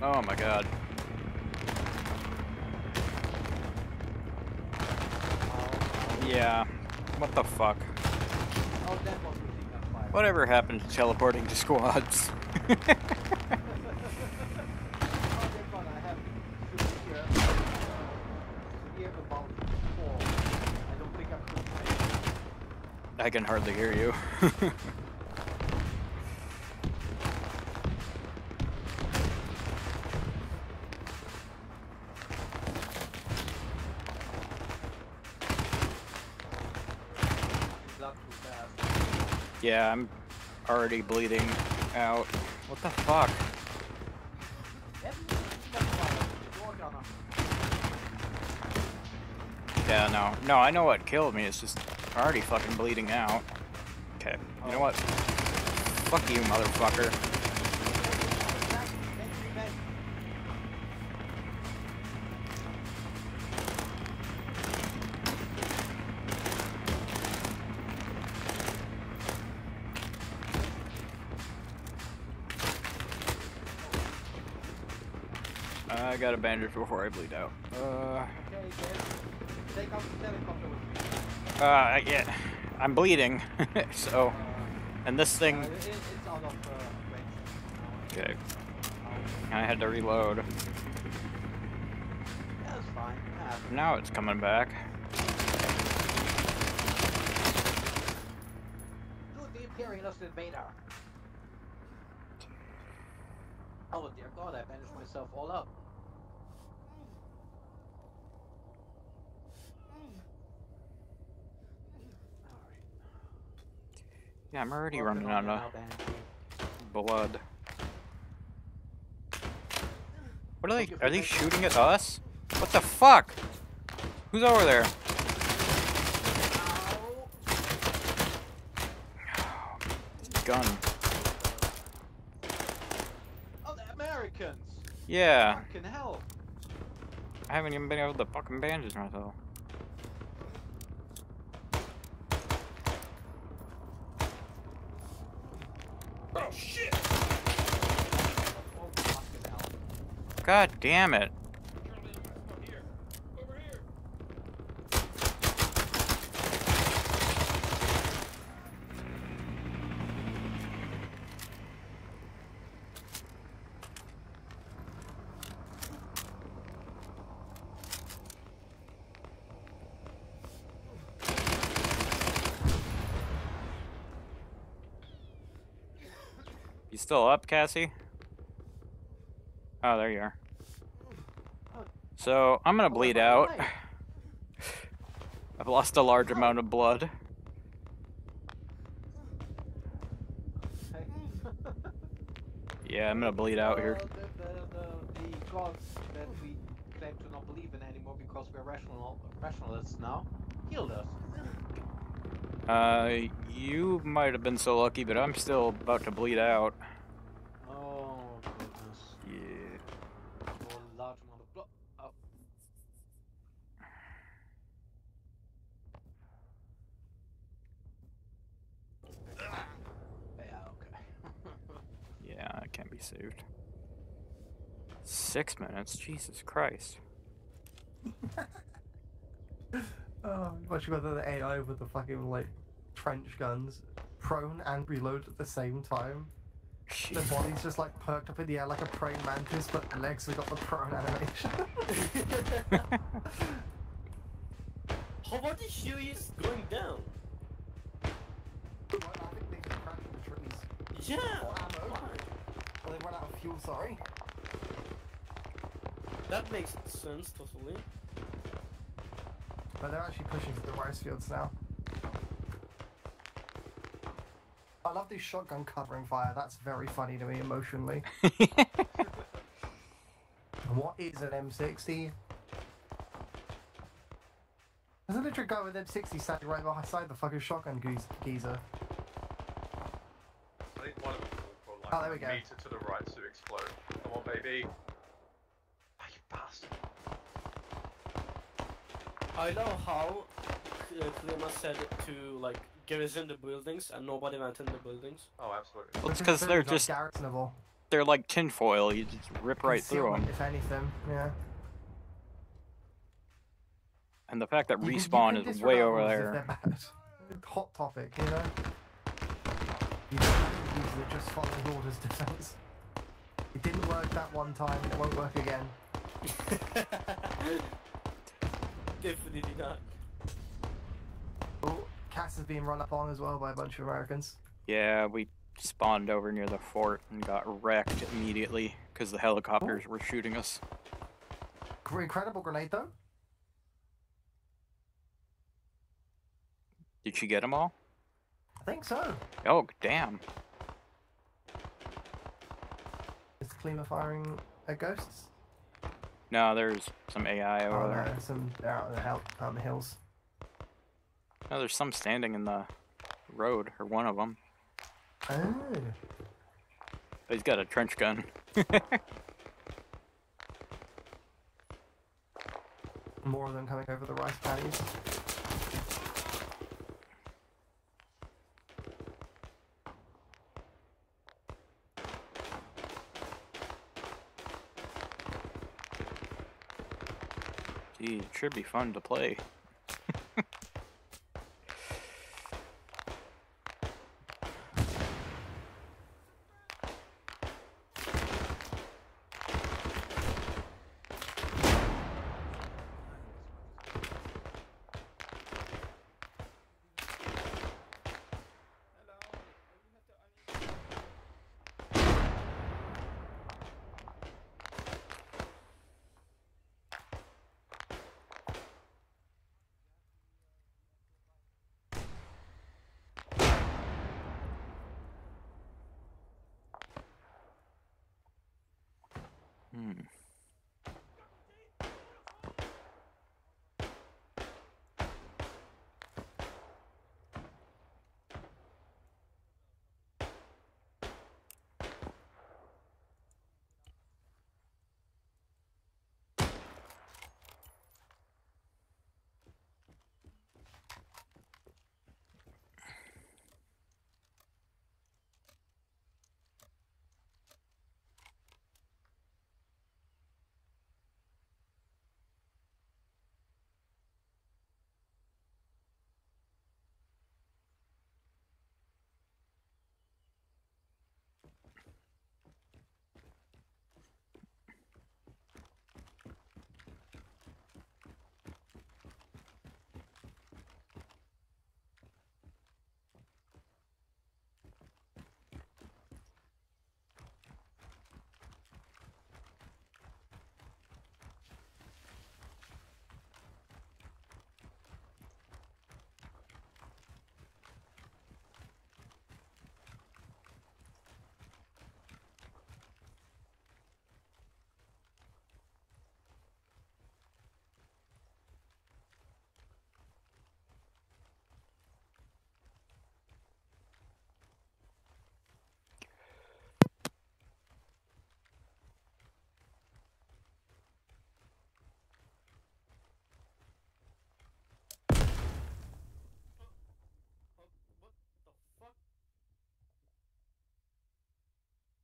Oh my god. Yeah. What the fuck? Whatever happened to teleporting to squads? I can hardly hear you. Yeah, I'm already bleeding out. What the fuck? Yeah, no. No, I know what killed me. It's just already fucking bleeding out. Okay, you know what? Fuck you, motherfucker. I got a bandage before I bleed out. Uh, uh yeah, I'm bleeding, so, and this thing. Okay, I had to reload. Now it's coming back. Oh dear God! I bandaged myself all up. Yeah, I'm already running out of blood. What are they? Are they shooting at us? What the fuck? Who's over there? Gun. Oh, the Americans! Yeah. Fucking hell! I haven't even been able to fucking bandage myself. Oh shit! God damn it! Over here. Over here. Still up, Cassie? Oh, there you are. So, I'm gonna bleed out. I've lost a large amount of blood. Yeah, I'm gonna bleed out here. The gods that we claim to not believe in anymore because we're rational rationalists now killed us. Uh, you might have been so lucky, but I'm still about to bleed out. Saved. Six minutes, Jesus Christ. Oh, what you got the A I with the fucking like trench guns, prone and reload at the same time. Jeez. The body's just like perked up in the air like a praying mantis, but the legs have got the prone animation. How about the shoe is going down? Well, I think they can crash the trees. Yeah. Oh, they run out of fuel, sorry. That makes sense, totally. But they're actually pushing for the rice fields now. I love this shotgun covering fire. That's very funny to me emotionally. What is an M sixty? There's a literal guy with an M sixty standing right beside the fucking shotgun geezer. I think one of them. Oh, there we go. Meter to the right to explode. Come on, baby. Oh, you bastard. I know how Klima said to, like, garrison the buildings and nobody went in the buildings. Oh, absolutely. Well, it's because they're just... garrisonable. they're like tinfoil, you just rip right through them. If anything, yeah. And the fact that respawn is way over there. Hot topic, you know? You usually just follow orders defense. It didn't work that one time, it won't work again. Definitely not. Oh, Cass is being run up on as well by a bunch of Americans. Yeah, we spawned over near the fort and got wrecked immediately because the helicopters Ooh. were shooting us. Incredible grenade, though. Did she get them all? I think so. Oh, damn. Is Klima firing at ghosts? No, there's some A I over oh, there. No, some out in the, out in the hills. No, there's some standing in the road, or one of them. Oh. He's got a trench gun. More of them coming over the rice paddies. Gee, it should be fun to play.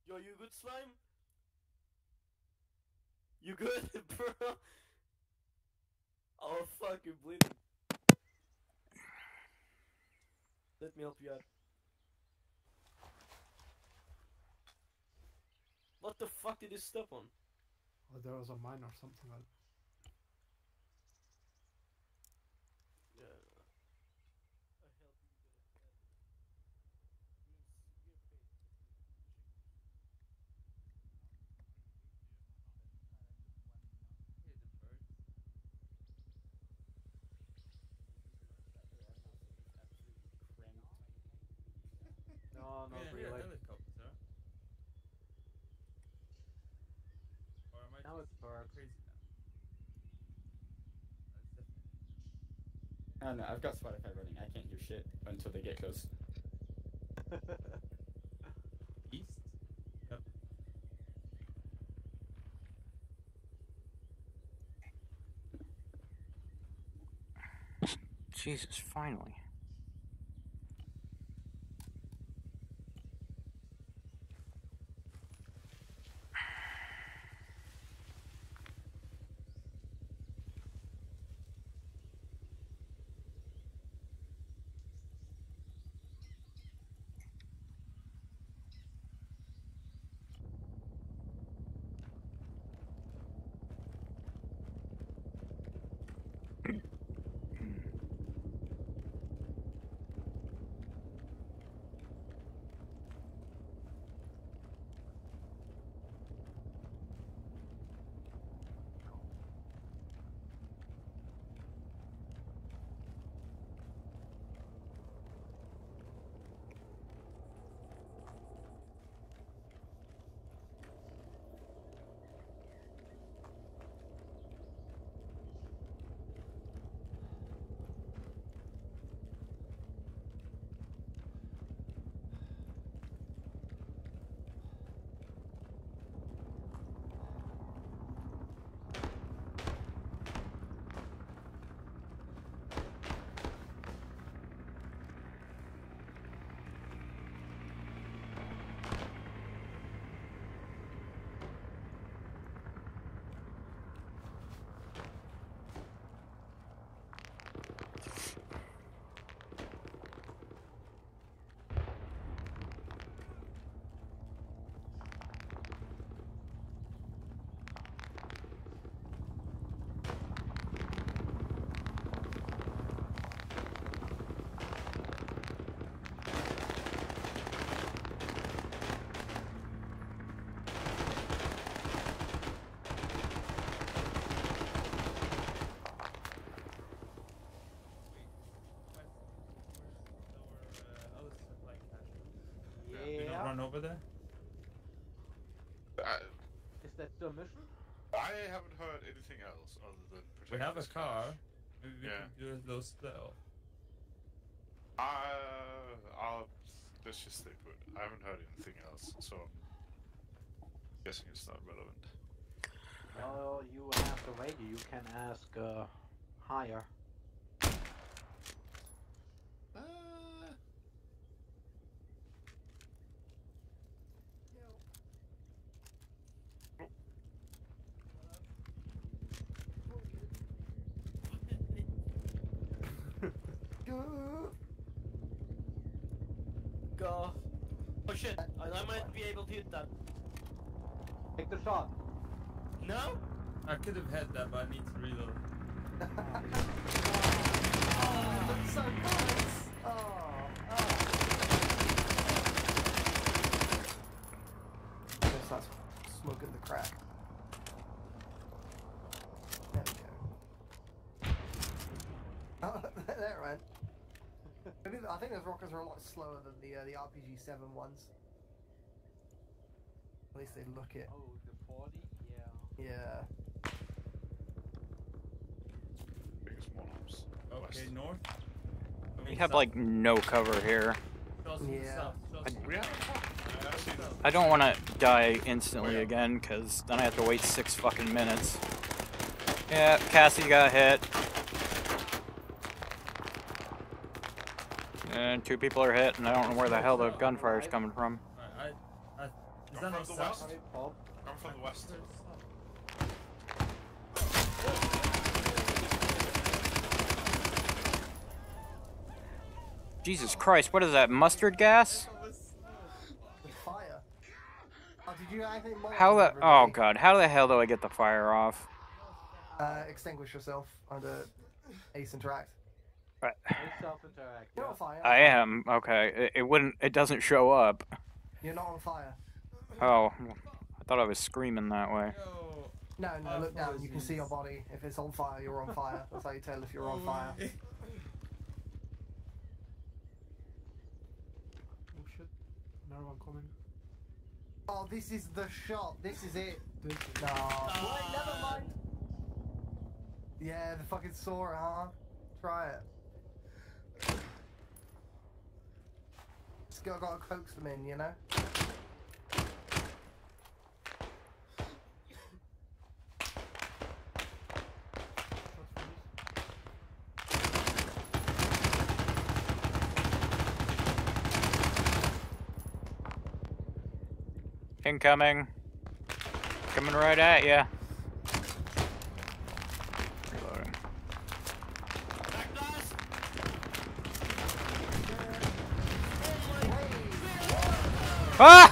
Yo, you good, slime? You good, bro? Oh, fucking bleeding. Let me help you out. What the fuck did you step on? Oh, there was a mine or something like that. Yeah. No, yeah, really. Helicopter. Or am I now it's far crazy now. I don't know, I've got Spotify running. I can't hear shit until they get close. East? Yep. Jesus, finally. run over there? Uh, Is that still a mission? I haven't heard anything else other than protect. We have a car. Maybe we yeah. can do a little stealth. Uh, I'll, let's just stay put. I haven't heard anything else, so I'm guessing it's not relevant. Well, you will have the radio. You can ask uh, higher. Uh, Go. Oh shit, I might be able to hit that. Take the shot. No? I could have had that, but I need to reload. Oh, that's so close! Oh, oh. I guess that's smoking the crack. There we go. Oh, there it went. I think, I think those rockets are a lot slower than the uh, the R P G seven ones. At least they look it. Oh, the forty? Yeah. Yeah. Biggest one-ups. Okay, west. North. We have south. Like no cover here. Yeah. I, I don't want to die instantly oh, yeah. again, because then I have to wait six fucking minutes. Yeah, Cassie got hit. And two people are hit, and I don't know where the hell the gunfire is coming from. Right, I, I, is that from the west? Come from the west. Jesus Christ! What is that? Mustard gas? Fire. Oh, did you, I think how the? Oh God! How the hell do I get the fire off? Uh, extinguish yourself under Ace Interact. Right. You're on fire. I am, okay. It, it wouldn't it doesn't show up. You're not on fire. Oh. I thought I was screaming that way. No, no, look down, you can see your body. If it's on fire, you're on fire. That's how you tell if you're on fire. Oh shit. Another one coming. Oh, this is the shot. This is it. This is... No. Uh... Wait, never mind. Yeah, the fucking saw it, huh? Try it. Still gotta coax them in, you know? Incoming. Coming right at ya. Ah!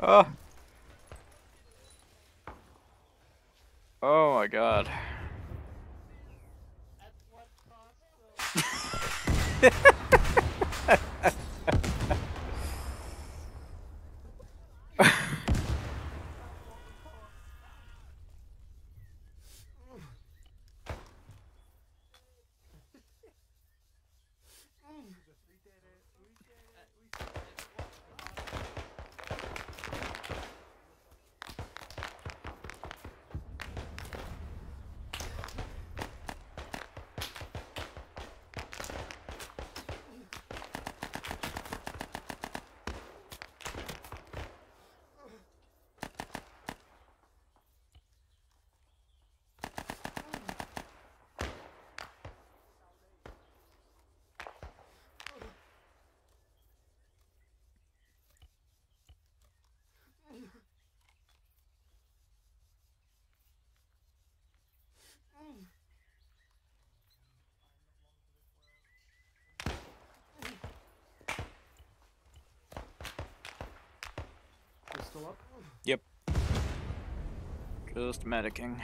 Oh. Oh my God. Up? Yep. Just medicing.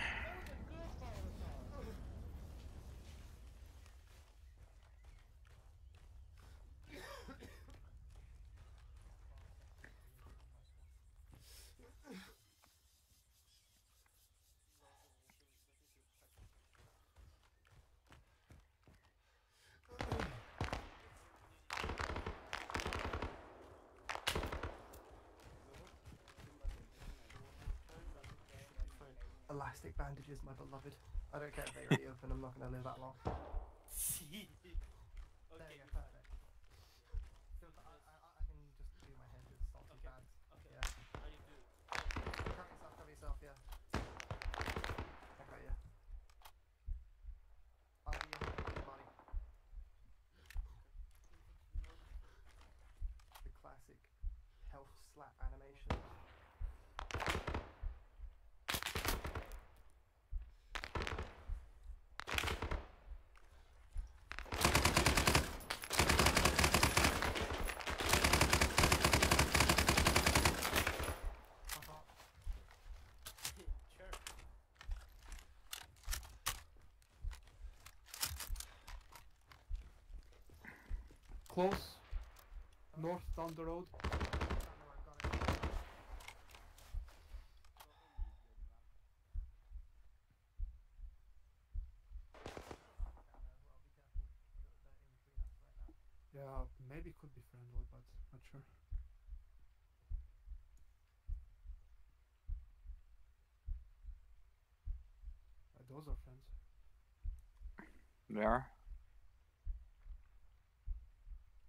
elastic bandages, my beloved. I don't care if they reopen, I'm not going to live that long. Okay, there you go, perfect. So I, I, I can just do my head with salty okay. bands. Okay, yeah. How do you do? Cover yourself, cover yourself, yeah. I got you. I'll be your body. The classic health slap animation. Close, okay. North down the road. I don't know, I've got it. Yeah, maybe could be friendly, but not sure. But those are friends. They are.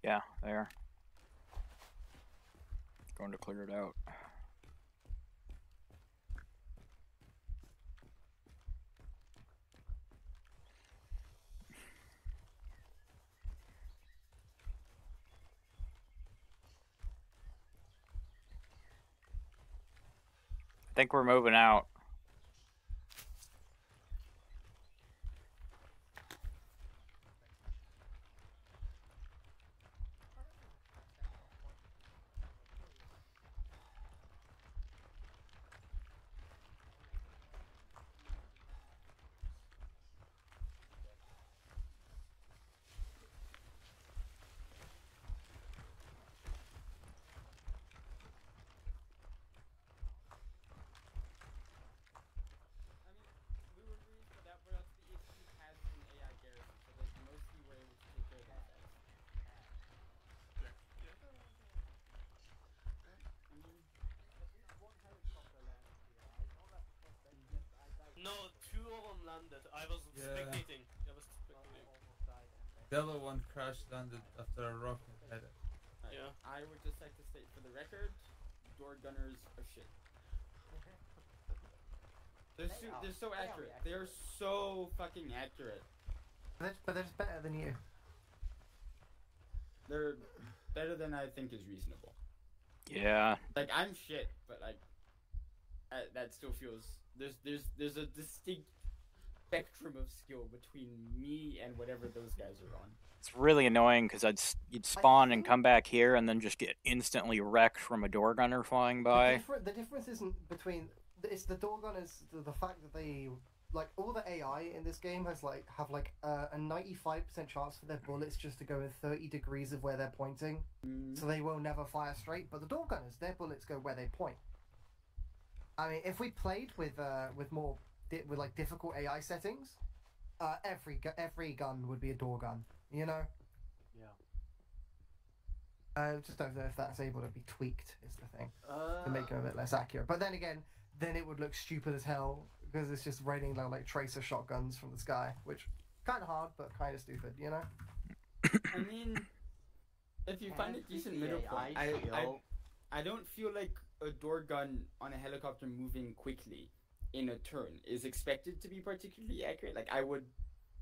Yeah, there. Going to clear it out. I think we're moving out. No, two of them landed. I was yeah. spectating. I was spectating. The other one crashed landed after a rocket head. Yeah. I would just like to state for the record, door gunners are shit. They're so, they're so accurate. They are so fucking accurate. But they're just better than you. They're better than I think is reasonable. Yeah. Like I'm shit, but like I, that still feels. There's there's there's a distinct spectrum of skill between me and whatever those guys are on. It's really annoying because I'd you'd spawn and come back here and then just get instantly wrecked from a door gunner flying by. The, different, the difference isn't between it's the door gunners. The, the fact that they like all the A I in this game has like have like uh, a ninety-five percent chance for their bullets just to go in thirty degrees of where they're pointing, mm. so they will never fire straight. But the door gunners, their bullets go where they point. I mean, if we played with uh, with more di with like difficult A I settings, uh, every gu every gun would be a door gun, you know. Yeah. I just don't know if that's able to be tweaked. Is the thing uh... to make them a bit less accurate. But then again, then it would look stupid as hell because it's just raining down like tracer shotguns from the sky, which kind of hard but kind of stupid, you know. I mean, if you find a decent middle point, I I, I don't feel like. A door gun on a helicopter moving quickly in a turn is expected to be particularly accurate. Like I would,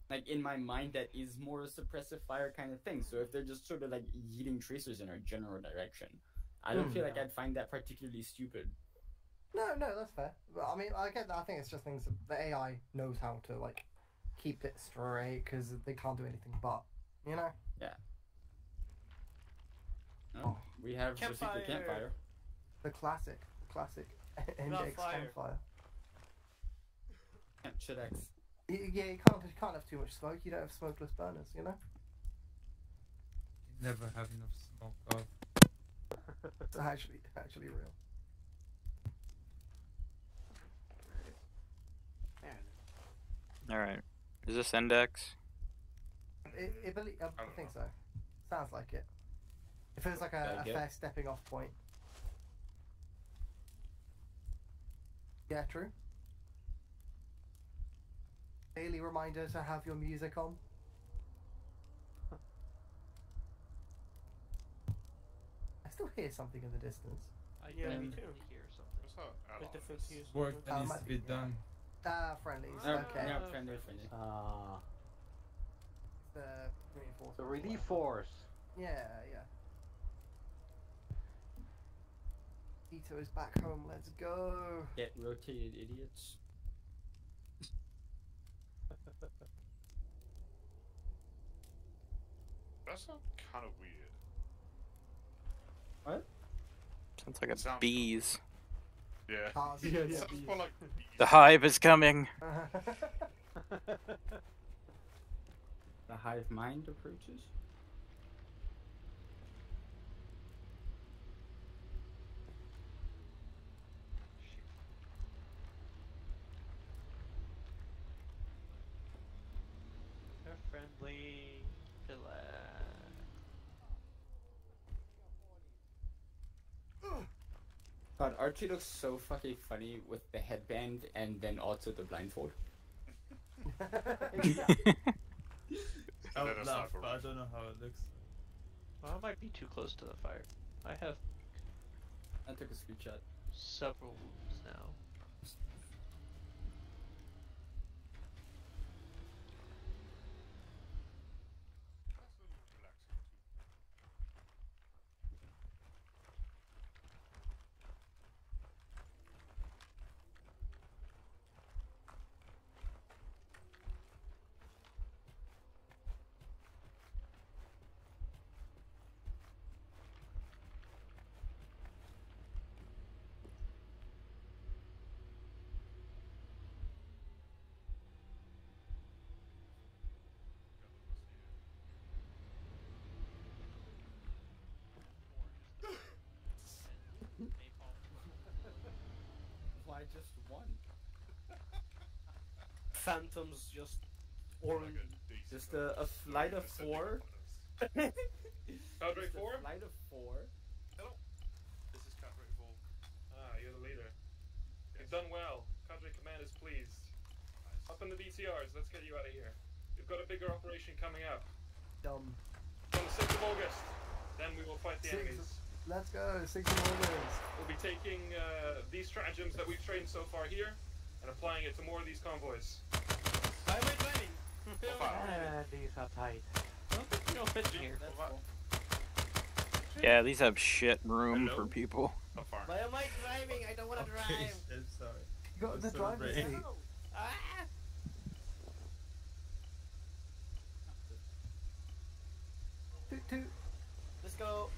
like in my mind, that is more a suppressive fire kind of thing. So if they're just sort of like yeeting tracers in our general direction, I don't mm, feel yeah. like I'd find that particularly stupid. No, no, that's fair. But, I mean, I get that. I think it's just things the A I knows how to like keep it straight because they can't do anything but, you know. Yeah. No, oh, we have a secret campfire. The classic, classic M X campfire. Shit-X. Yeah, you can't, you can't have too much smoke. You don't have smokeless burners, you know? You never have enough smoke, God. It's actually, actually real. Alright. Is this Index? It, it, it, I, I think so. Sounds like it. It feels like a, like a fair stepping off point. Yeah, true. Daily reminder to have your music on. I still hear something in the distance. I yeah, me too. Hear something. What's up? It's work that um, needs to be done. Ah, uh, friendlies. Uh, okay. Yeah, friendly, friendly. Ah. Uh, the reinforcement. The relief force. Yeah, yeah. Ito is back home. Let's go. Get rotated, idiots. That sounds kind of weird. What? Sounds like it's bees. Yeah. Oh, yeah, yeah, sounds bees. More like bees. The hive is coming. The hive mind approaches. They're friendly. God, Archie looks so fucking funny with the headband and then also the blindfold. I would laugh, but I don't know how it looks. Well, I might be too close to the fire. I have... I took a screenshot. Several wounds now. I just won. Phantoms just or oh just a, a flight of four. Cadre four? Flight of four. Hello. This is Cadre four. Ah, you're the leader. You've done well. Cadre command is pleased. Up in the V C Rs, let's get you out of here. You've got a bigger operation coming up. Dumb. On the sixth of August. Then we will fight the enemies. Let's go, sixty more minutes. We'll be taking uh, these stratagems that we've trained so far here and applying it to more of these convoys. I'm waiting. Ah, these are tight. I don't think we don't fit in here. Yeah, these have shit room Hello? for people. How far? Why am I driving? I don't want to drive. I'm sorry. You got the driver's seat. Ah! Toot toot. Let's go.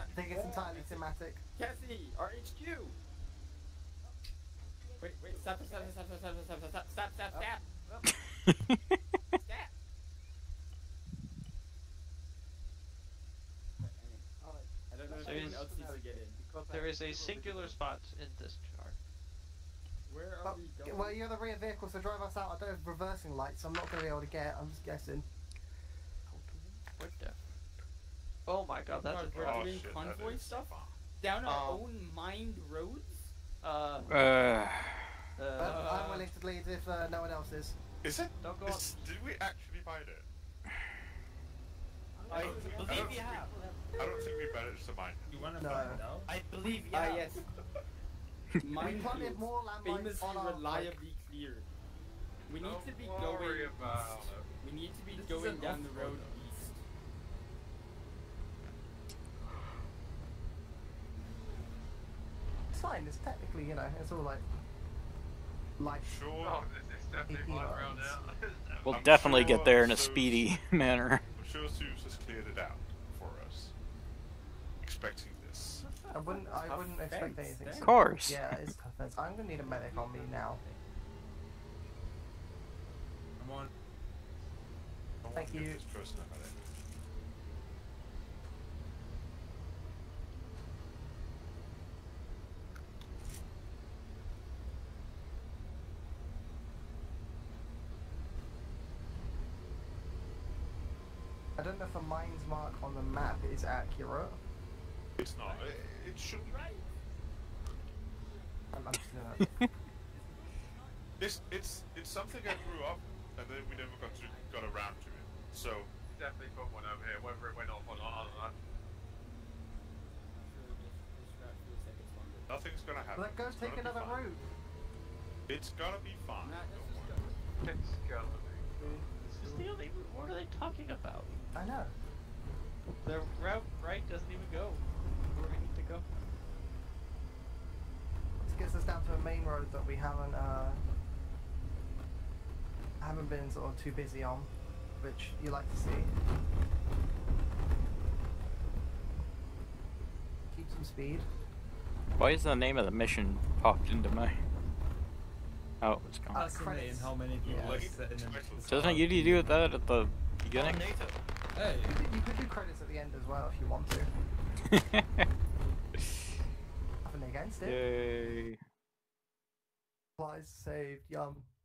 I think it's entirely thematic. Cassie, R H Q! Wait, wait, stop, stop, stop, stop, stop, stop, stop, stop, stop, stop, oh. stop. Stop. I don't know if anyone else needs to get in. There is a singular spot in this chart. Where are we going? Well, you're the rear vehicle, so drive us out. I don't have reversing lights, so I'm not going to be able to get it. I'm just guessing. What the? Oh my god, that's a drop. We're doing convoy stuff? Down our um, own mined roads? Uh... Uh... uh I'm willing to lead if uh, no one else is. Is it? Don't go is, on. Did we actually find it? I, I don't think, believe I don't we have. We, I don't think we managed to mine it. You want to no. find it now? I believe yeah. Ah, yes. Mine fields more famously on our reliably cleared. We need, to be going about we need to be this going down the road. Fine, it's technically, you know, it's all like life. Sure, oh, this is definitely around now. We'll I'm definitely sure get there in a so speedy manner. I'm sure Sue's just cleared it out for us. Expecting this. I wouldn't I tough wouldn't expect fence, anything. Of course. Yeah, it's tough fence. I'm gonna need a medic on me now. Come on. I Thank you. This person a medic. I don't know if a mine's mark on the map is accurate. It's not. It, it shouldn't. I'm, I'm just gonna... This it's it's something I grew up, and then we never got to, got around to it. So definitely put one over here, whether it went off or not. I don't know. Nothing's gonna happen. Let go, take another route. It's gonna be fine. Nah, it's, it's gonna be. Mm. It's just the only. What are they talking about? I know. The route right doesn't even go where we need to go. This gets us down to a main road that we haven't uh haven't been sort of too busy on, which you like to see. Keep some speed. Why is the name of the mission popped into my... Oh, it's gone. Uh, credits. How many people yeah. like that in Doesn't it usually do that at the beginning? Oh, NATO. Hey. You, could, you could do credits at the end as well if you want to. Nothing against it. Yay. Supplies saved, yum.